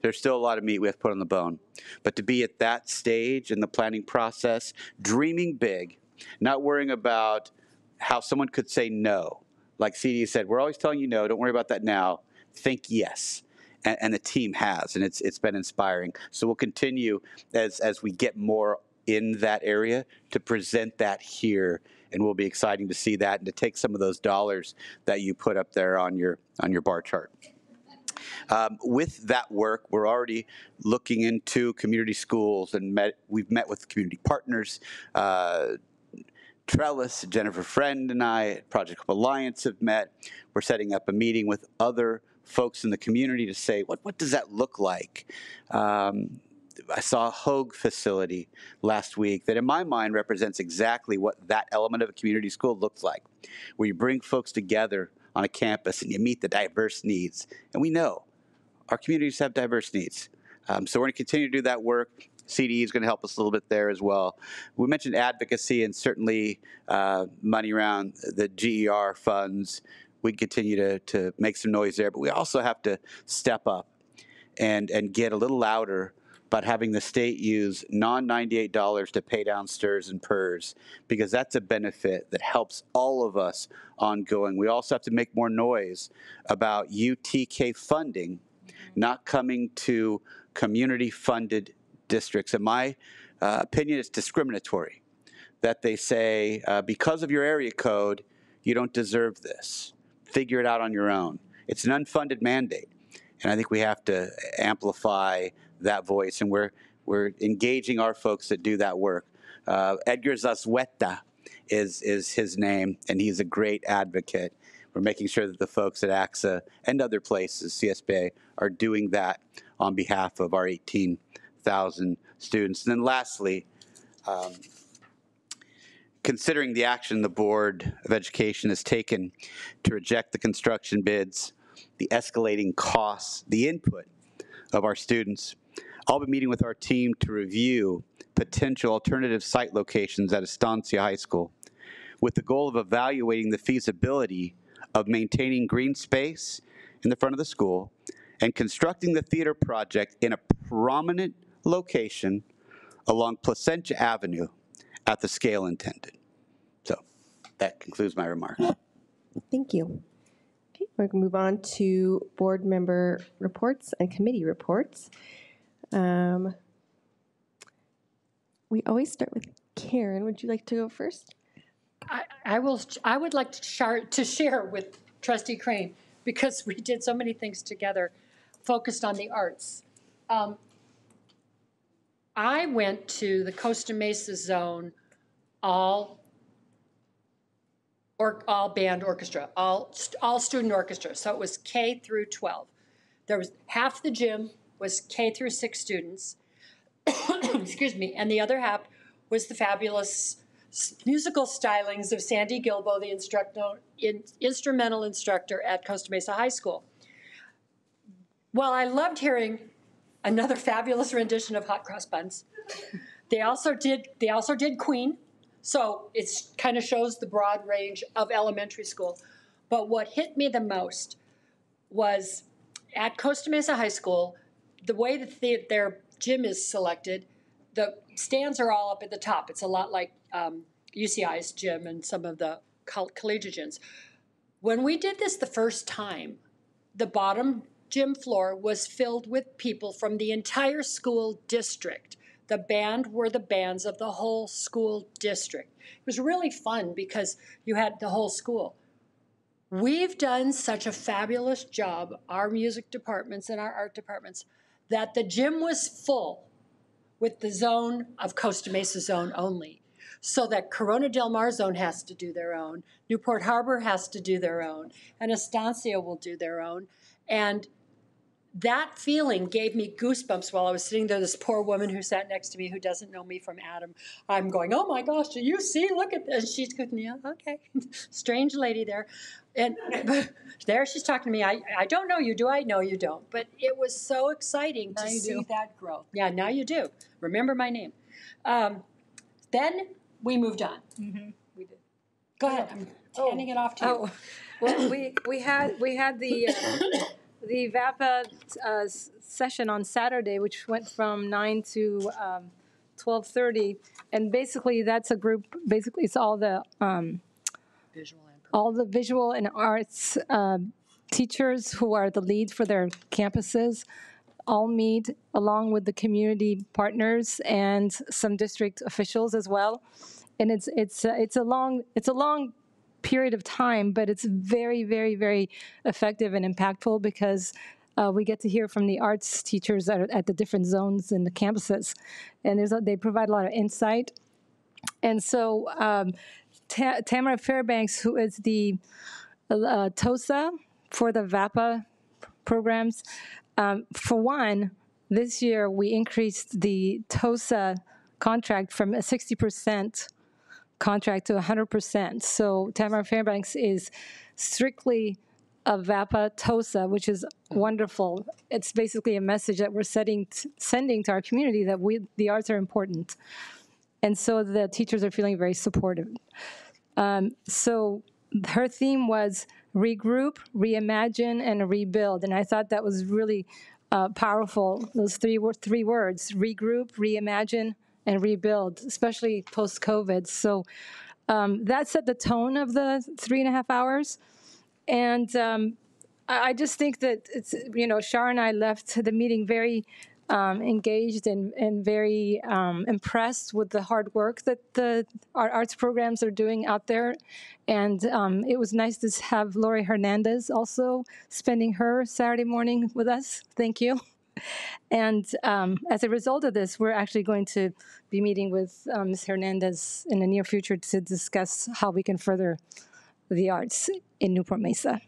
There's still a lot of meat we have to put on the bone. But to be at that stage in the planning process, dreaming big, not worrying about how someone could say no. Like CD said, we're always telling you no, don't worry about that now. Think yes. And the team has, and it's been inspiring. So we'll continue as we get more in that area to present that here, and we'll be exciting to see that and to take some of those dollars that you put up there on your bar chart. With that work, we're already looking into community schools, and we've met with community partners. Trellis, Jennifer Friend and I at Project Alliance have met. We're setting up a meeting with other folks in the community to say, what does that look like? I saw a Hogue facility last week that in my mind represents exactly what that element of a community school looks like, where you bring folks together on a campus and you meet the diverse needs. And we know our communities have diverse needs. So we're going to continue to do that work. CDE is going to help us a little bit there as well. We mentioned advocacy and certainly money around the GER funds. We continue to make some noise there, but we also have to step up and get a little louder about having the state use non-$98 to pay down STIRS and PERS, because that's a benefit that helps all of us ongoing. We also have to make more noise about UTK funding not coming to community-funded districts. In my opinion, it's discriminatory that they say, because of your area code, you don't deserve this. Figure it out on your own. It's an unfunded mandate, and I think we have to amplify that voice, and we're engaging our folks that do that work. Edgar Zaruta is his name, and he's a great advocate. We're making sure that the folks at AXA and other places, CSBA, are doing that on behalf of our 18,000 students. And then lastly, considering the action the Board of Education has taken to reject the construction bids, the escalating costs, the input of our students, I'll be meeting with our team to review potential alternative site locations at Estancia High School with the goal of evaluating the feasibility of maintaining green space in the front of the school and constructing the theater project in a prominent location along Placentia Avenue at the scale intended. So that concludes my remarks. Thank you. Okay, we're going to move on to board member reports and committee reports. We always start with Karen. Would you like to go first? I would like to share with Trustee Crane, because we did so many things together focused on the arts. I went to the Costa Mesa Zone all band orchestra, all student orchestra. So it was K through 12. There was half the gym was K through 6 students, excuse me, and the other half was the fabulous musical stylings of Sandy Gilbo, the instrumental instructor at Costa Mesa High School. Well, I loved hearing another fabulous rendition of Hot Cross Buns. They also did Queen, so it kind of shows the broad range of elementary school. But what hit me the most was at Costa Mesa High School, the way that their gym is selected, the stands are all up at the top. It's a lot like UCI's gym and some of the collegiate gyms. When we did this the first time, the bottom gym floor was filled with people from the entire school district. The band were the bands of the whole school district. It was really fun because you had the whole school. We've done such a fabulous job, our music departments and our art departments, that the gym was full with the zone of Costa Mesa Zone only, so that Corona del Mar Zone has to do their own, Newport Harbor has to do their own, and Estancia will do their own. And that feeling gave me goosebumps while I was sitting there. This poor woman who sat next to me, who doesn't know me from Adam, I'm going, oh my gosh, do you see? Look at this. And she's going, yeah, okay. Strange lady there. And there she's talking to me. I don't know you, do I? No, you don't. But it was so exciting to see that growth. Yeah, now you do. Remember my name. Then we moved on. Mm-hmm. We did. Go ahead. I'm handing it off to you. Oh. Well, we had the VAPA session on Saturday, which went from 9 to 12:30, and basically that's a group. Basically, it's all the visual and arts teachers who are the lead for their campuses all meet, along with the community partners and some district officials as well. And it's a long period of time, but it's very, very, very effective and impactful because we get to hear from the arts teachers that are at the different zones in the campuses, and they provide a lot of insight. And so Tamara Fairbanks, who is the TOSA for the VAPA programs, for one, this year we increased the TOSA contract from a 60% contract to 100%. So Tamara Fairbanks is strictly a VAPA TOSA, which is wonderful. It's basically a message that we're sending to our community that the arts are important. And so the teachers are feeling very supportive. So her theme was regroup, reimagine, and rebuild. And I thought that was really powerful, those three words: regroup, reimagine, and rebuild, especially post-COVID. So that set the tone of the 3.5 hours. And I just think that it's, you know, Shar and I left the meeting very engaged and very impressed with the hard work that our arts programs are doing out there. And it was nice to have Lori Hernandez also spending her Saturday morning with us. Thank you. And as a result of this, we're actually going to be meeting with Ms. Hernandez in the near future to discuss how we can further the arts in Newport Mesa.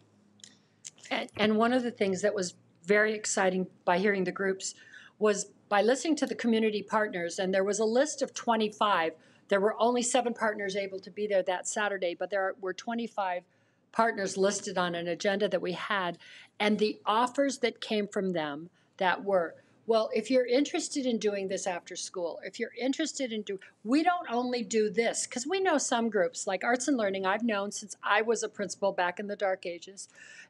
And one of the things that was very exciting by hearing the groups was by listening to the community partners, and there was a list of 25. There were only 7 partners able to be there that Saturday, but there were 25 partners listed on an agenda that we had, and the offers that came from them that were, well, if you're interested in doing this after school, if you're interested in we don't only do this, because we know some groups, like Arts and Learning, I've known since I was a principal back in the dark ages,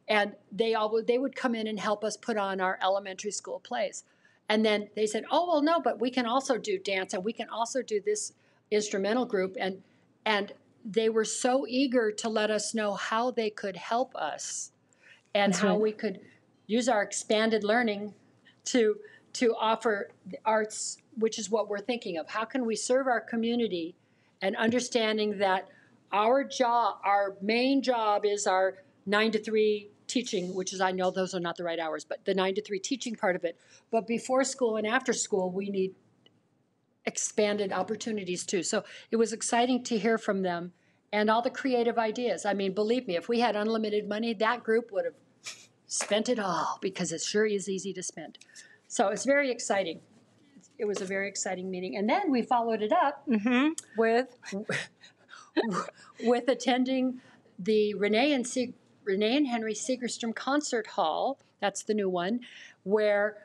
and they would come in and help us put on our elementary school plays. And then they said, oh, well, no, but we can also do dance, and we can also do this instrumental group. And they were so eager to let us know how they could help us and how we could use our expanded learning to offer the arts, which is what we're thinking of. How can we serve our community, and understanding that our main job is our 9 to 3 teaching, which is, I know those are not the right hours, but the 9 to 3 teaching part of it. But before school and after school, we need expanded opportunities too. So it was exciting to hear from them and all the creative ideas. I mean, believe me, if we had unlimited money, that group would have spent it all, because it sure is easy to spend. So it's very exciting. It was a very exciting meeting. And then we followed it up with attending the Renee and Henry Segerstrom Concert Hall. That's the new one, where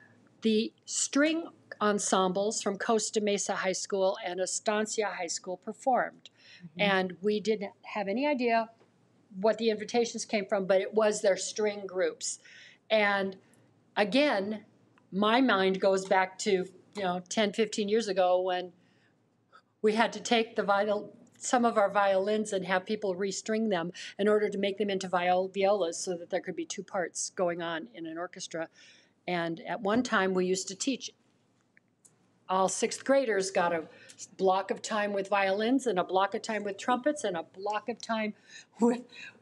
the string ensembles from Costa Mesa High School and Estancia High School performed. Mm-hmm. And we didn't have any idea what the invitations came from, but it was their string groups. And again, my mind goes back to, you know, 10, 15 years ago when we had to take some of our violins and have people restring them in order to make them into violas so that there could be 2 parts going on in an orchestra. And at one time we used to teach, all 6th graders got a block of time with violins, and a block of time with trumpets, and a block of time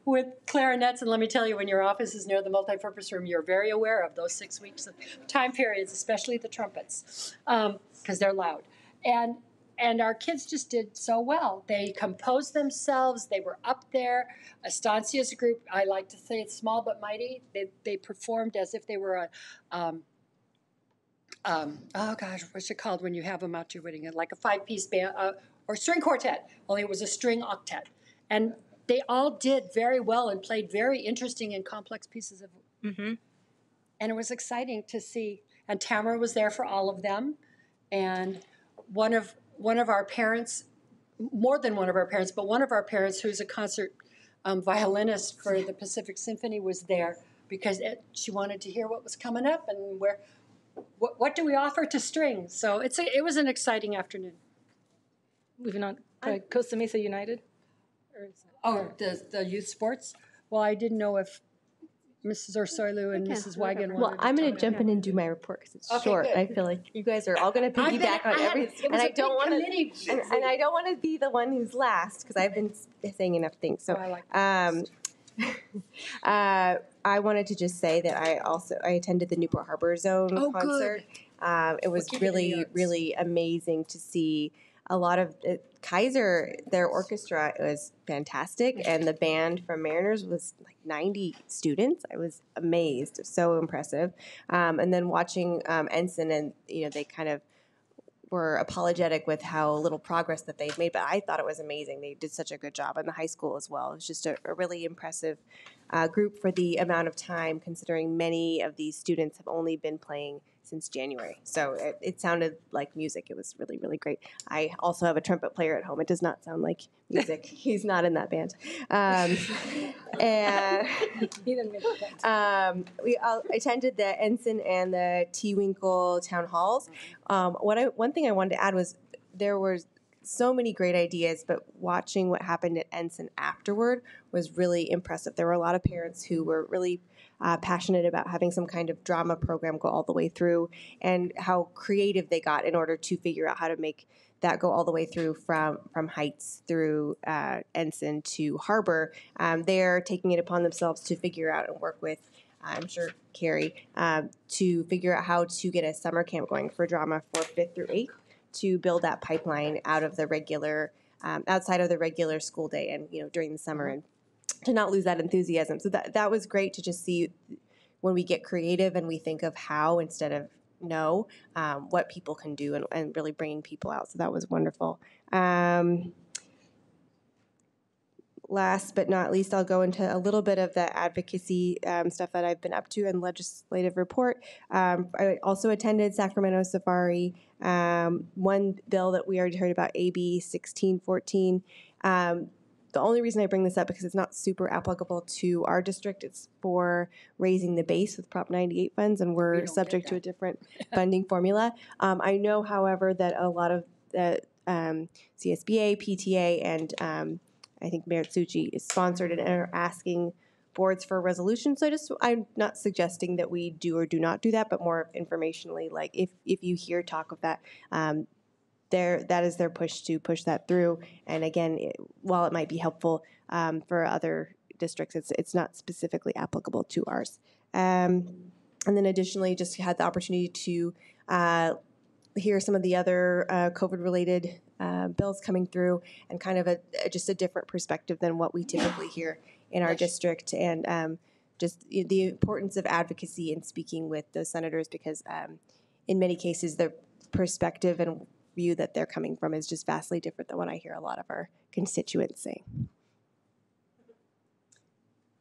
with clarinets. And let me tell you, when your office is near the multipurpose room, you're very aware of those 6 weeks of time periods, especially the trumpets, because they're loud. And And our kids just did so well. They composed themselves. They were up there. Estancia's group, I like to say it's small but mighty. They performed as if they were a, oh gosh, what's it called when you have them out to witting it? Like a five-piece band or string quartet, only it was a string octet. And they all did very well and played very interesting and complex pieces of And it was exciting to see. And Tamara was there for all of them. And one of our parents, more than one of our parents, but one of our parents who's a concert violinist for the Pacific Symphony was there because she wanted to hear what was coming up and where what do we offer to strings. So it was an exciting afternoon. Moving on, Costa Mesa United? The youth sports? Well, I didn't know if Mrs. Ersoylu and Mrs. Weigand. Well, I'm going to jump in and do my report because it's short. Good. I feel like you guys are all going to piggyback on everything, and I don't want to be the one who's last because I've been saying enough things. So I wanted to just say that I attended the Newport Harbor Zone concert. It was really amazing to see. A lot of Kaiser, their orchestra was fantastic, and the band from Mariners was like 90 students. I was amazed, so impressive. And then watching Ensign, and they kind of were apologetic with how little progress that they've made, but I thought it was amazing. They did such a good job, and the high school as well. It was just a really impressive group for the amount of time, considering many of these students have only been playing since January. So it sounded like music. It was really, really great. I also have a trumpet player at home. It does not sound like music. He's not in that band. And we all attended the Ensign and the TeWinkle town halls. One thing I wanted to add was there were so many great ideas, but watching what happened at Ensign afterward was really impressive. There were a lot of parents who were really passionate about having some kind of drama program go all the way through, and how creative they got in order to figure out how to make that go all the way through from Heights through Ensign to Harbor. They're taking it upon themselves to figure out and work with, I'm sure, Carrie, to figure out how to get a summer camp going for drama for 5th through 8th to build that pipeline outside of the regular school day and during the summer, and to not lose that enthusiasm. So that was great to just see when we get creative and we think of how instead of what people can do and really bringing people out. So that was wonderful. Last but not least, I'll go into a little bit of the advocacy stuff that I've been up to and legislative report. I also attended Sacramento Safari. One bill that we already heard about, AB 1614, the only reason I bring this up because it's not super applicable to our district. It's for raising the base with Prop 98 funds, and we're subject to a different funding formula. I know, however, that a lot of the CSBA, PTA, and I think Mayor Tsuchi is sponsored and are asking boards for a resolution. So I'm not suggesting that we do or do not do that, but more informationally, like if you hear talk of that, that is their push to push that through. And again, while it might be helpful for other districts, it's not specifically applicable to ours. And then additionally, just had the opportunity to hear some of the other COVID-related bills coming through, and kind of just a different perspective than what we typically hear in our district, and just the importance of advocacy and speaking with those senators, because in many cases, the perspective and view that they're coming from is just vastly different than what I hear a lot of our constituents say.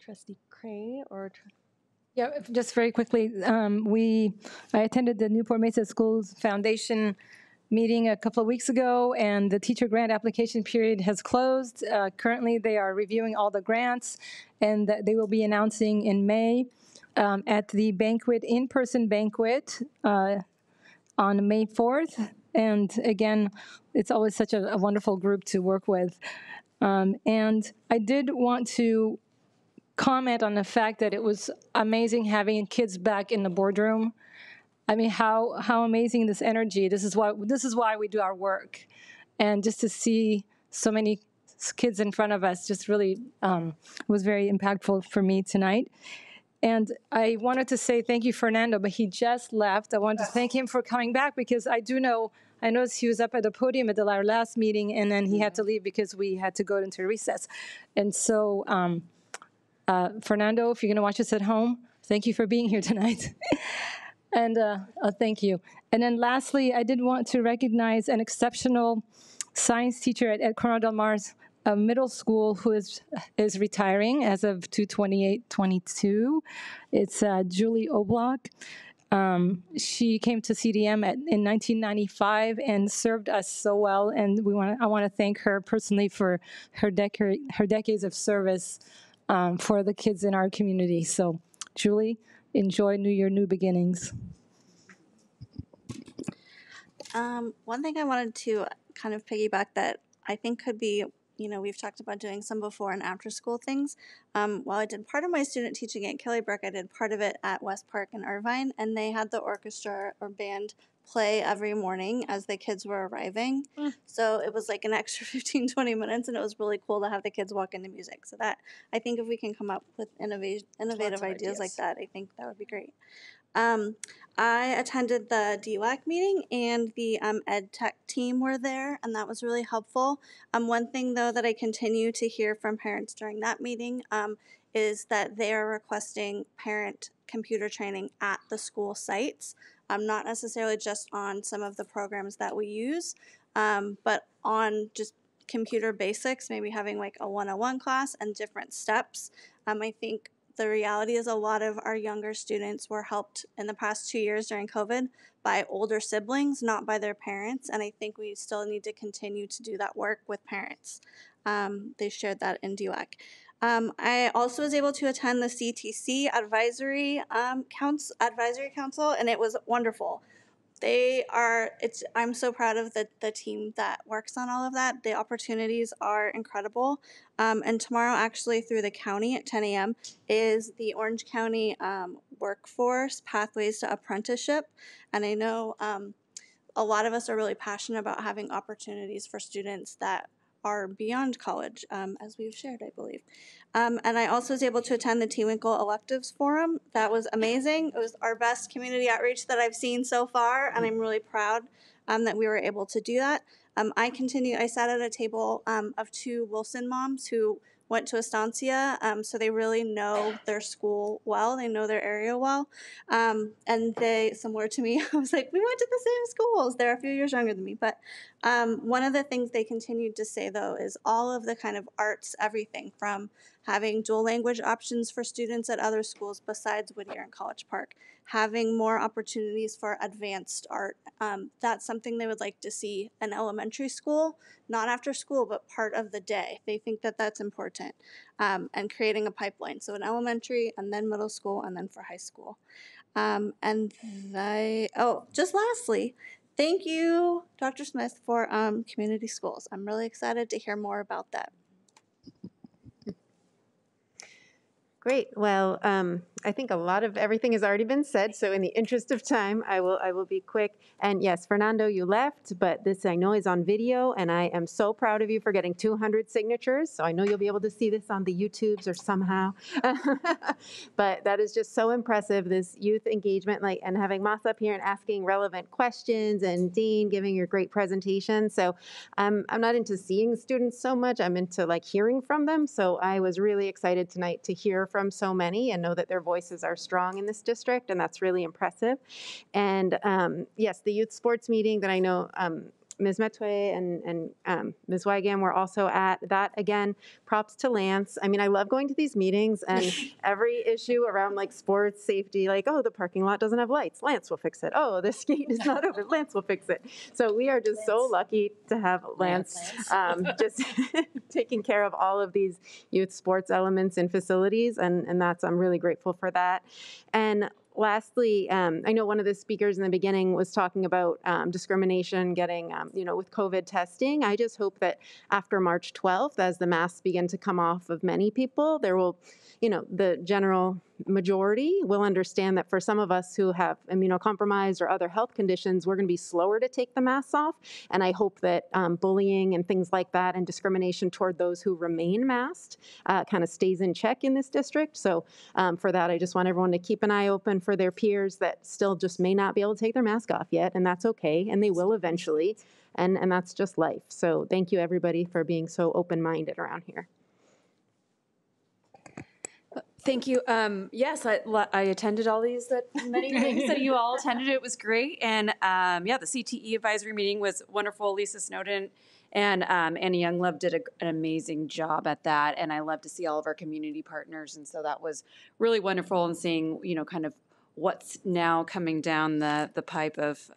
Trustee Crane Yeah, just very quickly, I attended the Newport Mesa Schools Foundation meeting a couple of weeks ago, and the teacher grant application period has closed. Currently, they are reviewing all the grants, and they will be announcing in May at the in-person banquet on May 4th. And again, it's always such a wonderful group to work with. And I did want to comment on the fact that it was amazing having kids back in the boardroom. I mean, how amazing this energy. This is why we do our work. And just to see so many kids in front of us just really was very impactful for me tonight. And I wanted to say thank you, Fernando, but he just left. I wanted to thank him for coming back, because I do know I noticed he was up at the podium at our last meeting, and then he had to leave because we had to go into recess. And so, Fernando, if you're going to watch us at home, thank you for being here tonight. And thank you. And then lastly, I did want to recognize an exceptional science teacher at Corona del Mar Middle School who is retiring as of 2/28/22. It's Julie Oblock. She came to CDM in 1995 and served us so well. And I want to thank her personally for her decades of service for the kids in our community. So, Julie, enjoy your new beginnings. One thing I wanted to kind of piggyback that I think could be, you know, we've talked about doing some before and after school things. While I did part of my student teaching at Kellybrook, I did part of it at West Park in Irvine, and they had the orchestra or band play every morning as the kids were arriving. So it was like an extra 15-20 minutes, and it was really cool to have the kids walk into music. So that, I think if we can come up with innovative ideas like that, I think that would be great. I attended the DWAC meeting, and the ed tech team were there, and that was really helpful. One thing, though, that I continue to hear from parents during that meeting is that they are requesting parent computer training at the school sites, not necessarily just on some of the programs that we use, but on just computer basics, maybe having like a 101 class and different steps. I think the reality is a lot of our younger students were helped in the past 2 years during COVID by older siblings, not by their parents. And I think we still need to continue to do that work with parents. They shared that in DWAC. I also was able to attend the CTC Advisory Council, and it was wonderful. I'm so proud of the team that works on all of that. The opportunities are incredible. And tomorrow, actually, through the county at 10 a.m. is the Orange County Workforce Pathways to Apprenticeship. And I know a lot of us are really passionate about having opportunities for students that are beyond college, as we've shared, I believe. And I also was able to attend the TeWinkle Electives Forum. That was amazing. It was our best community outreach that I've seen so far, and I'm really proud that we were able to do that. I sat at a table of two Wilson moms who went to Estancia, so they really know their school well. They know their area well. And they, similar to me, I was like, we went to the same schools. They're a few years younger than me. But one of the things they continued to say, though, is all of the kind of arts, everything from having dual language options for students at other schools besides Whittier and College Park, having more opportunities for advanced art. That's something they would like to see in elementary school, not after school, but part of the day. They think that that's important, and creating a pipeline. So in elementary, and then middle school, and then for high school. Just lastly, thank you, Dr. Smith, for community schools. I'm really excited to hear more about that. Great. Well, I think a lot of everything has already been said. So in the interest of time, I will be quick. And yes, Fernando, you left, but this I know is on video, and I am so proud of you for getting 200 signatures. So I know you'll be able to see this on the YouTubes or somehow. But that is just so impressive, this youth engagement, and having Moss up here and asking relevant questions, and Dean giving your great presentation. So I'm not into seeing students so much. I'm into hearing from them. So I was really excited tonight to hear from so many and know that their voices are strong in this district, and that's really impressive. And yes, the youth sports meeting that I know Ms. Metoyer and Ms. Weigand were also at, that again, props to Lance. I mean, I love going to these meetings, and every issue around sports safety, oh, the parking lot doesn't have lights, Lance will fix it. Oh, the skate is not open, Lance will fix it. So we are just so lucky to have Lance. Just taking care of all of these youth sports elements and facilities, and I'm really grateful for that. And lastly, I know one of the speakers in the beginning was talking about discrimination getting, with COVID testing. I just hope that after March 12th, as the masks begin to come off of many people, there will, the general majority will understand that for some of us who have immunocompromised or other health conditions, we're going to be slower to take the masks off. And I hope that bullying and things like that and discrimination toward those who remain masked kind of stays in check in this district. So for that, I just want everyone to keep an eye open for their peers that still just may not be able to take their mask off yet, and that's okay, and they will eventually, and that's just life. So thank you, everybody, for being so open-minded around here. Thank you. Yes, I attended all these, many things that you all attended. It was great. And yeah, the CTE advisory meeting was wonderful. Lisa Snowden and Annie Younglove did an amazing job at that. And I love to see all of our community partners. And so that was really wonderful, and seeing, you know, kind of what's now coming down the pipe of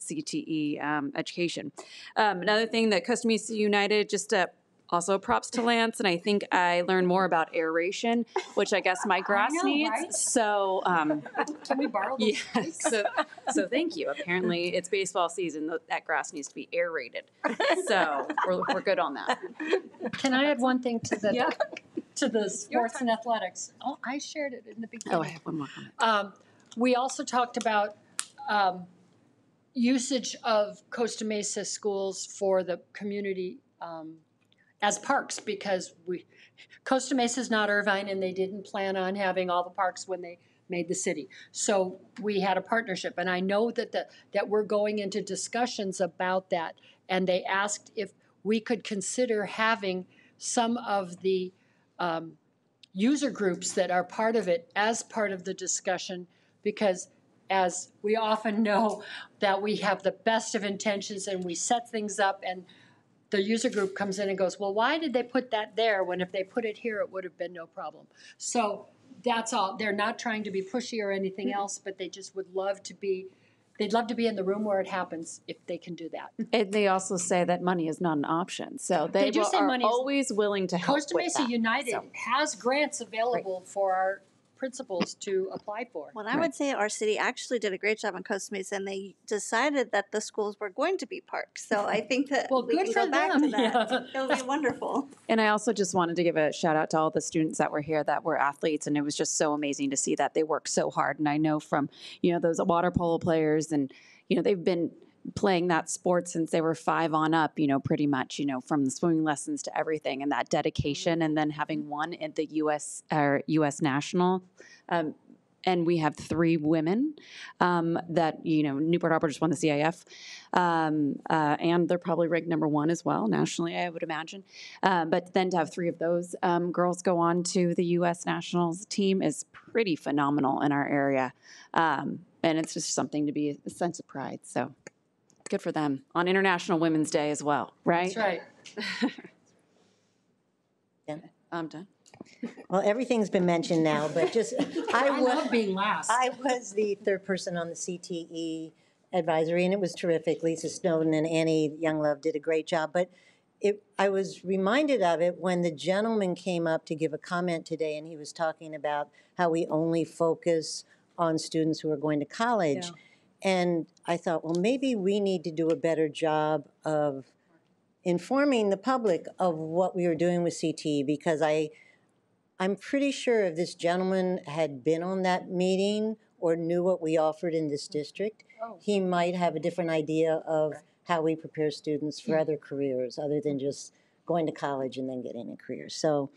CTE education. Another thing that Costa Mesa United, just also props to Lance, and I think I learned more about aeration, which I guess my grass needs. Right? So can we borrow those? Yeah, so thank you. Apparently it's baseball season. That grass needs to be aerated. So we're good on that. Can I add one thing to the to the sports and athletics? Oh, I shared it in the beginning. Oh, I have one more comment. We also talked about usage of Costa Mesa schools for the community as parks, because Costa Mesa is not Irvine, and they didn't plan on having all the parks when they made the city. So we had a partnership, and I know that that we're going into discussions about that. And they asked if we could consider having some of the user groups that are part of it as part of the discussion, because as we often know, that we have the best of intentions and we set things up, and the user group comes in and goes, well, why did they put that there when if they put it here, it would have been no problem? So that's all. They're not trying to be pushy or anything else, but they just would love to be, they'd love to be in the room where it happens if they can do that. And they also say that money is not an option. So they do say money is always willing to help with that. Costa Mesa United has grants available for our principals to apply for. Well, I would say our city actually did a great job on Costa Mesa, and they decided that the schools were going to be parks. So I think that we can go back to that. Yeah. It'll be wonderful. And I also just wanted to give a shout out to all the students that were here that were athletes, and it was just so amazing to see that they worked so hard. And I know from, you know, those water polo players, and, you know, they've been playing that sport since they were 5 on up, you know, pretty much, you know, from the swimming lessons to everything, and that dedication, and then having won at the U.S. National. And we have 3 women that, you know, Newport Harbor just won the CIF, and they're probably ranked #1 as well nationally, I would imagine. But then to have 3 of those girls go on to the U.S. Nationals team is pretty phenomenal in our area. And it's just something to be a sense of pride. So good for them on International Women's Day as well, right? That's right. Yeah. I'm done. Well, everything's been mentioned now, but just I love being last. I was the 3rd person on the CTE advisory, and it was terrific. Lisa Snowden and Annie Younglove did a great job, but I was reminded of it when the gentleman came up to give a comment today, and he was talking about how we only focus on students who are going to college. Yeah. And I thought, well, maybe we need to do a better job of informing the public of what we were doing with CTE, because I'm pretty sure if this gentleman had been on that meeting or knew what we offered in this district, he might have a different idea of how we prepare students for other careers other than just going to college and then getting a career. So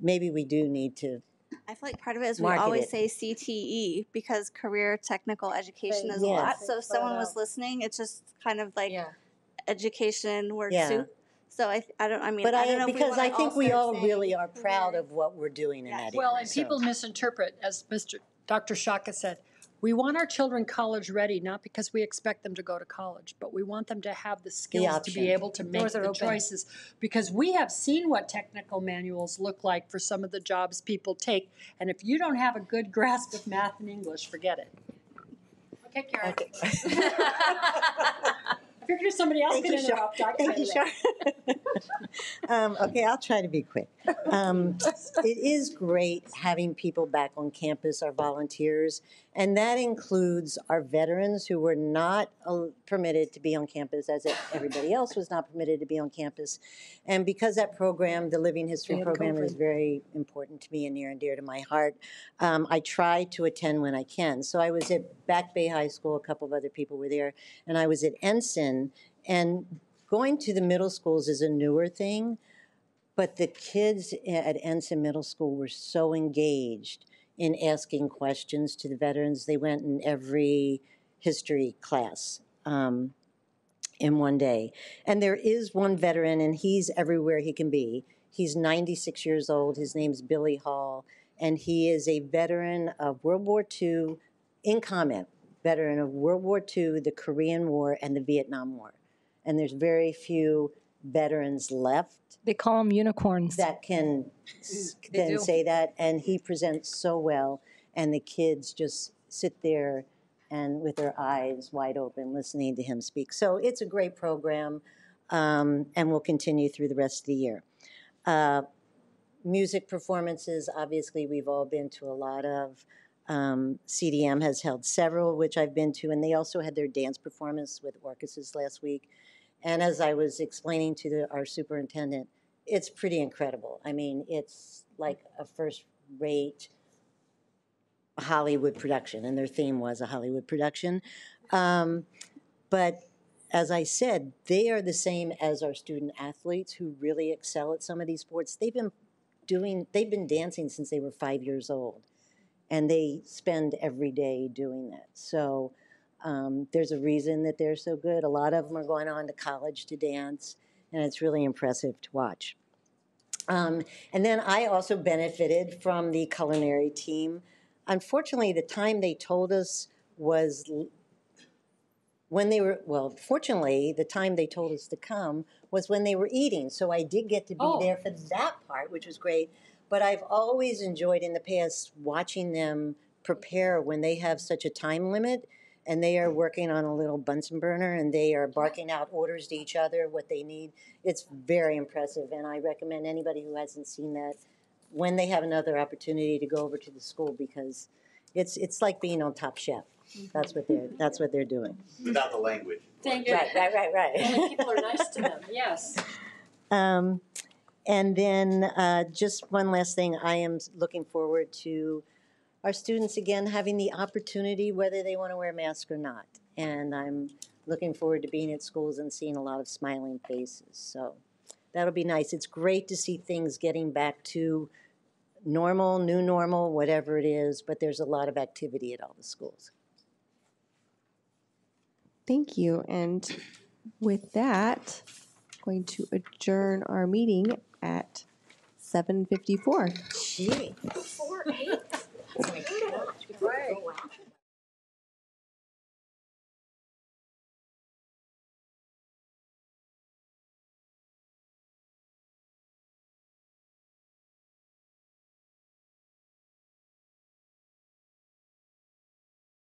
maybe we do need to. I feel like part of it is we always say CTE because career technical education is a lot. So if someone was listening, it's just kind of like education word soup. So I don't know because I think we all really are proud of what we're doing in that area. And people misinterpret, as Dr. Sciacca said, we want our children college ready, not because we expect them to go to college, but we want them to have the skills to be able to make the choices. Because we have seen what technical manuals look like for some of the jobs people take. And if you don't have a good grasp of math and English, forget it. Okay, Karen. Okay. Figure somebody else could interrupt. Thank you, Char. Okay, I'll try to be quick. It is great having people back on campus, our volunteers, and that includes our veterans who were not permitted to be on campus, as everybody else was not permitted to be on campus. And because that program, the Living History program, is very important to me and near and dear to my heart, I try to attend when I can. So I was at Back Bay High School, a couple of other people were there, and I was at Ensign, and going to the middle schools is a newer thing, but the kids at Ensign Middle School were so engaged in asking questions to the veterans. They went in every history class in one day. And there is one veteran, and he's everywhere he can be. He's 96 years old. His name's Billy Hall, and he is a veteran of World War II, in combat, veteran of World War II, the Korean War, and the Vietnam War. And there's very few veterans left. They call them unicorns. That can then say that. And he presents so well. And the kids just sit there and with their eyes wide open listening to him speak. So it's a great program, and will continue through the rest of the year. Music performances, obviously, we've all been to a lot of. CDM has held several, which I've been to, and they also had their dance performance with orchestras last week. And as I was explaining to our superintendent, it's pretty incredible. I mean, it's like a first-rate Hollywood production, and their theme was a Hollywood production. But as I said, they are the same as our student athletes who really excel at some of these sports. They've been dancing since they were 5 years old. And they spend every day doing that. So there's a reason that they're so good. A lot of them are going on to college to dance, and it's really impressive to watch. And then I also benefited from the culinary team. Unfortunately, the time they told us was when they were, well, fortunately, the time they told us to come was when they were eating. So I did get to be there for that part, which was great. But I've always enjoyed in the past watching them prepare when they have such a time limit and they are working on a little Bunsen burner and they are barking out orders to each other, what they need. It's very impressive, and I recommend anybody who hasn't seen that when they have another opportunity to go over to the school, because it's like being on Top Chef. That's what they're doing. Without the language. Thank you. Right. Only people are nice to them, yes. And then just one last thing, I am looking forward to our students again having the opportunity whether they want to wear masks or not. And I'm looking forward to being at schools and seeing a lot of smiling faces. So that'll be nice. It's great to see things getting back to normal, new normal, whatever it is, but there's a lot of activity at all the schools. Thank you. And with that, I'm going to adjourn our meeting at 7:54. Gee. 4:08.